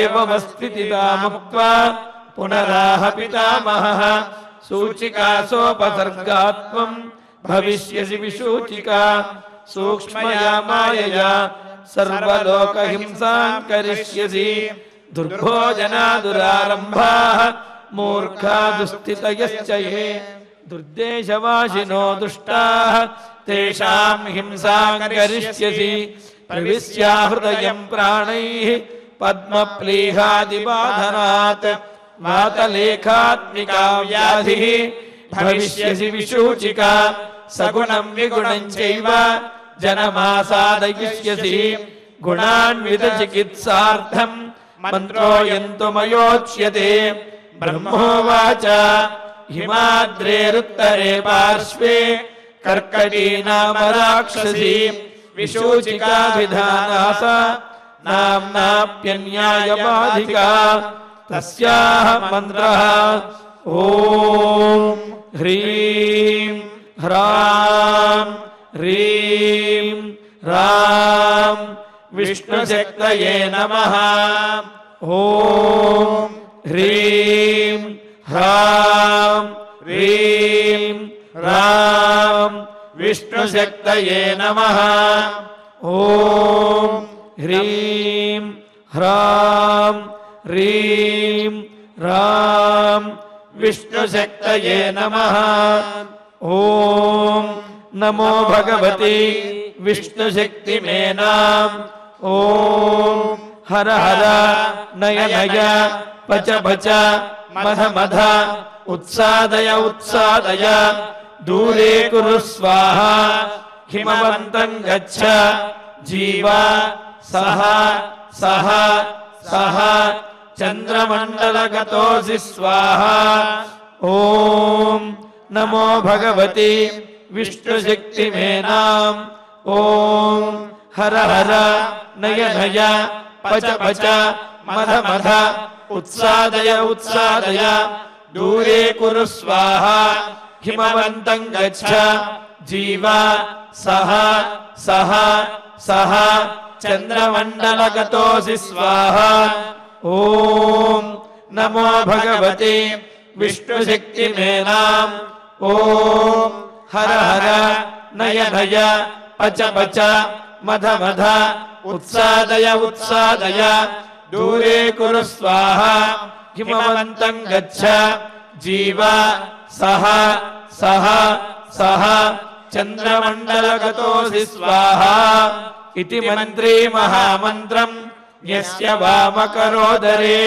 एवमस्तितिता मुक्त्वा पुनराह पितामहः सूचिकासोपसर्गात्वं भविष्यसि विशूचिका सूक्ष्मया मायया सर्वलोकहिंसां करिष्यसि दुर्भोजना दुरारम्भाः मूर्खा दुस्थितयश्च ये दुर्देशवासिनो दुष्टाः तेषां हिंसां करिष्यसि प्रविश्य हृदयं प्राणैः पद्मप्लीहादिबाधनात् वातलेखात्मिका व्याधिः भविष्यसि विशूचिका सगुणं विगुणं चैव जनमासादयिष्यसि गुणान्वित चिकित्सार्थं मंत्रोऽयन्तु मयोच्यते ब्रह्मोवाच हिमाद्रेरुत्तरे पार्श्वे कर्कटी नाम राक्षसी विशूचिका विधानासा नाम्नाप्यन्यायबाधिका तस्याः मन्त्रः ॐ ह्रीं ह्रां ह्रीं ह्रां विष्णुशक्तये नमः। ॐ ह्रीं ह्रां ह्रीं ह्रां विष्णुशक्तये नमः। ॐ ह्रीं ह्रां ह्रीं ह्रां विष्णुशक्तये नमः। ॐ नमो भगवती विष्णुशक्तिमेनाम्। ॐ हर हर नय नय पच पच मध मध उत्सादय उत्सादय दूरे कुरु स्वाहा हिमवन्तं गच्छ जीवा सहा सहा सहा चंद्रमंडलगतोऽसि स्वाहा। ॐ नमो भगवती विष्णुशक्तिमेनाम्। ॐ हर हर नय नय पच पच मध मध उत्सादय उत्सादय दूरे कुरु स्वाहा हिमवन्तं गच्छ जीवा सहा सहा सहा चंद्रमंडलगतोऽसि स्वाहा। ॐ नमो भगवते विष्णुशक्तिमेनाम्। ॐ हर हर नय नय पच पच मध मध उत्सादय उत्सादय दूरे कुरु स्वाहा हिमवन्तं गच्छ जीवा सहा सहा सहा चंद्रमंडलगतोऽसि स्वाहा। इति मंत्री महामंत्रम् यस्य वामकरोदरे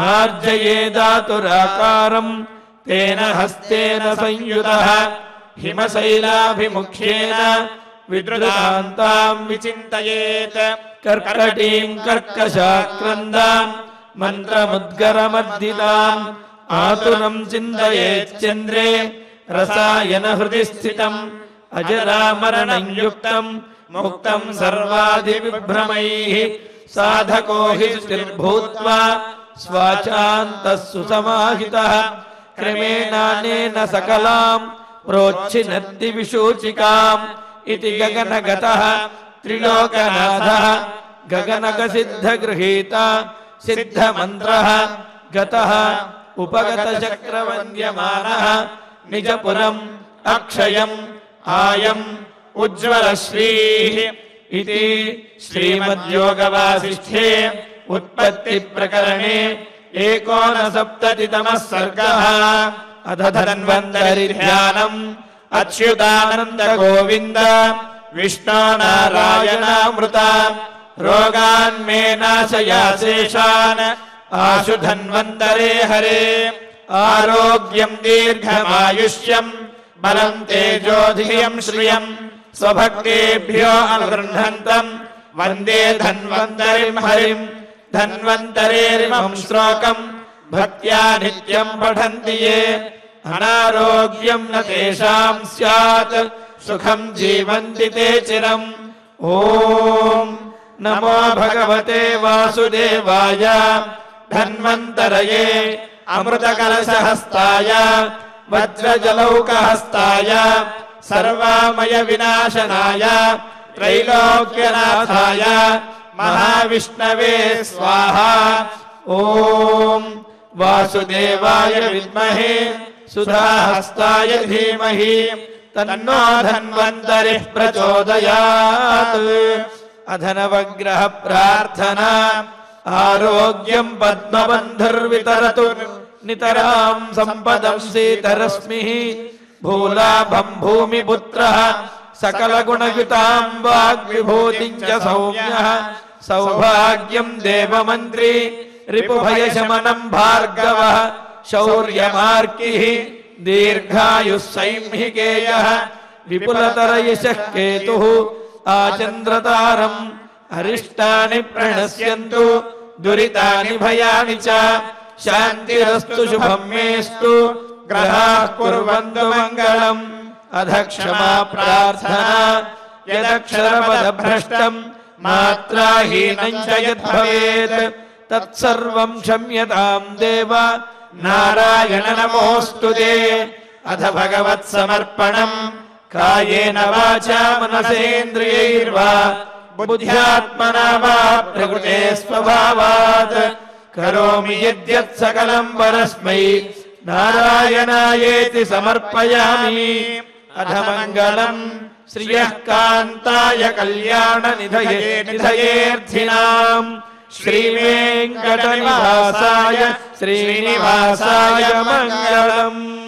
मार्जये धातुराकारं तेन हस्तेन संयुतः हिमशैलाभिमुख्येन विद्रुतान्तां विचिन्तयेत् कर्कटीं कर्कशाक्रन्दां मंत्रमुद्गरमर्दितां आतुरं चिन्तयेत् चन्द्रे रसायन हृदि स्थितं अजरामरणं युक्तं मुक्तं सर्वाधिविभ्रमैः साधको हि स्थिर्भूत्वा स्वाचान्तः सुसमाहितः क्रमेणानेन सकलां प्रोच्छिनत्ति विशूचिकाम्। इति गगनगतः त्रिलोकनाथः गगनगसिद्धगृहीता सिद्धमन्त्रः गतः उपगतचक्रवन्द्यमानः निजपुरम् अक्षयम् आयम् उज्ज्वलश्रीः। इति श्रीमद्योगवासिष्ठे उत्पत्ति प्रकरणे एकोनसप्ततितमः सर्गः। अथ धन्वन्तरि ध्यानम् अच्युतानन्द गोविन्द विष्णो नारायणामृत रोगान्मे नाशयाशेषान् आशु धन्वन्तरे हरे आरोग्यम् दीर्घमायुष्यम् बलम् तेजो धियम् श्रियम् स्वभक्तेभ्यो अनुगृह्णन्तम् वन्दे धन्वन्तरिम् हरिम्। धन्वन्तरेरिमम् श्लोकम् भक्त्या नित्यम् पठन्ति ये अनारोग्यम् न तेषाम् स्यात् सुखम् जीवन्ति ते चिरम्। ॐ नमो भगवते वासुदेवाय धन्वन्तरये अमृतकलशहस्ताय वज्रजलौकहस्ताय सर्वामय विनाशनाय त्रैलोक्यनाथाय महाविष्णवे स्वाहा। ॐ वासुदेवाय विद्महे सुधाहस्ताय धीमहि तन्नो धन्वन्तरिः प्रचोदयात्। अधनवग्रह प्रार्थना आरोग्यं पद्मबन्धुर्वितरतु नितरां सम्पदं सीतरश्मिः भूलाभं भूमिपुत्रः सकल गुणयुतां वाग्विभूतिं च सौम्यः सौभाग्यं देवमन्त्री रिपुभयशमनं भार्गवः शौर्यमार्किः दीर्घायुः सैंहिकेयः विपुलतरयशः केतुः आचन्द्रतारं हरिष्टानि प्रणश्यन्तु दुरितानि भयानि च शान्तिरस्तु शुभं मेस्तु ग्रहाः कुर्वन्तु मङ्गलम् अधक्षमा प्रार्थना यदक्षरपदभ्रष्टं मात्राहीनं च यद्भवेत् तत्सर्वं क्षम्यतां देव नारायण नमोऽस्तु ते। अथ भगवत्समर्पणं कायेन वाचा मनसेन्द्रियैर्वा बुद्ध्यात्मना वा प्रकृते स्वभावात् करोमि यद्यत् सकलं परस्मै नारायणायेति समर्पयामि। अथ मङ्गलं श्रियः कान्ताय कल्याणनिधये निधयेऽर्थिनाम् श्रीवेङ्कटनिवासाय श्रीनिवासाय मङ्गलम्।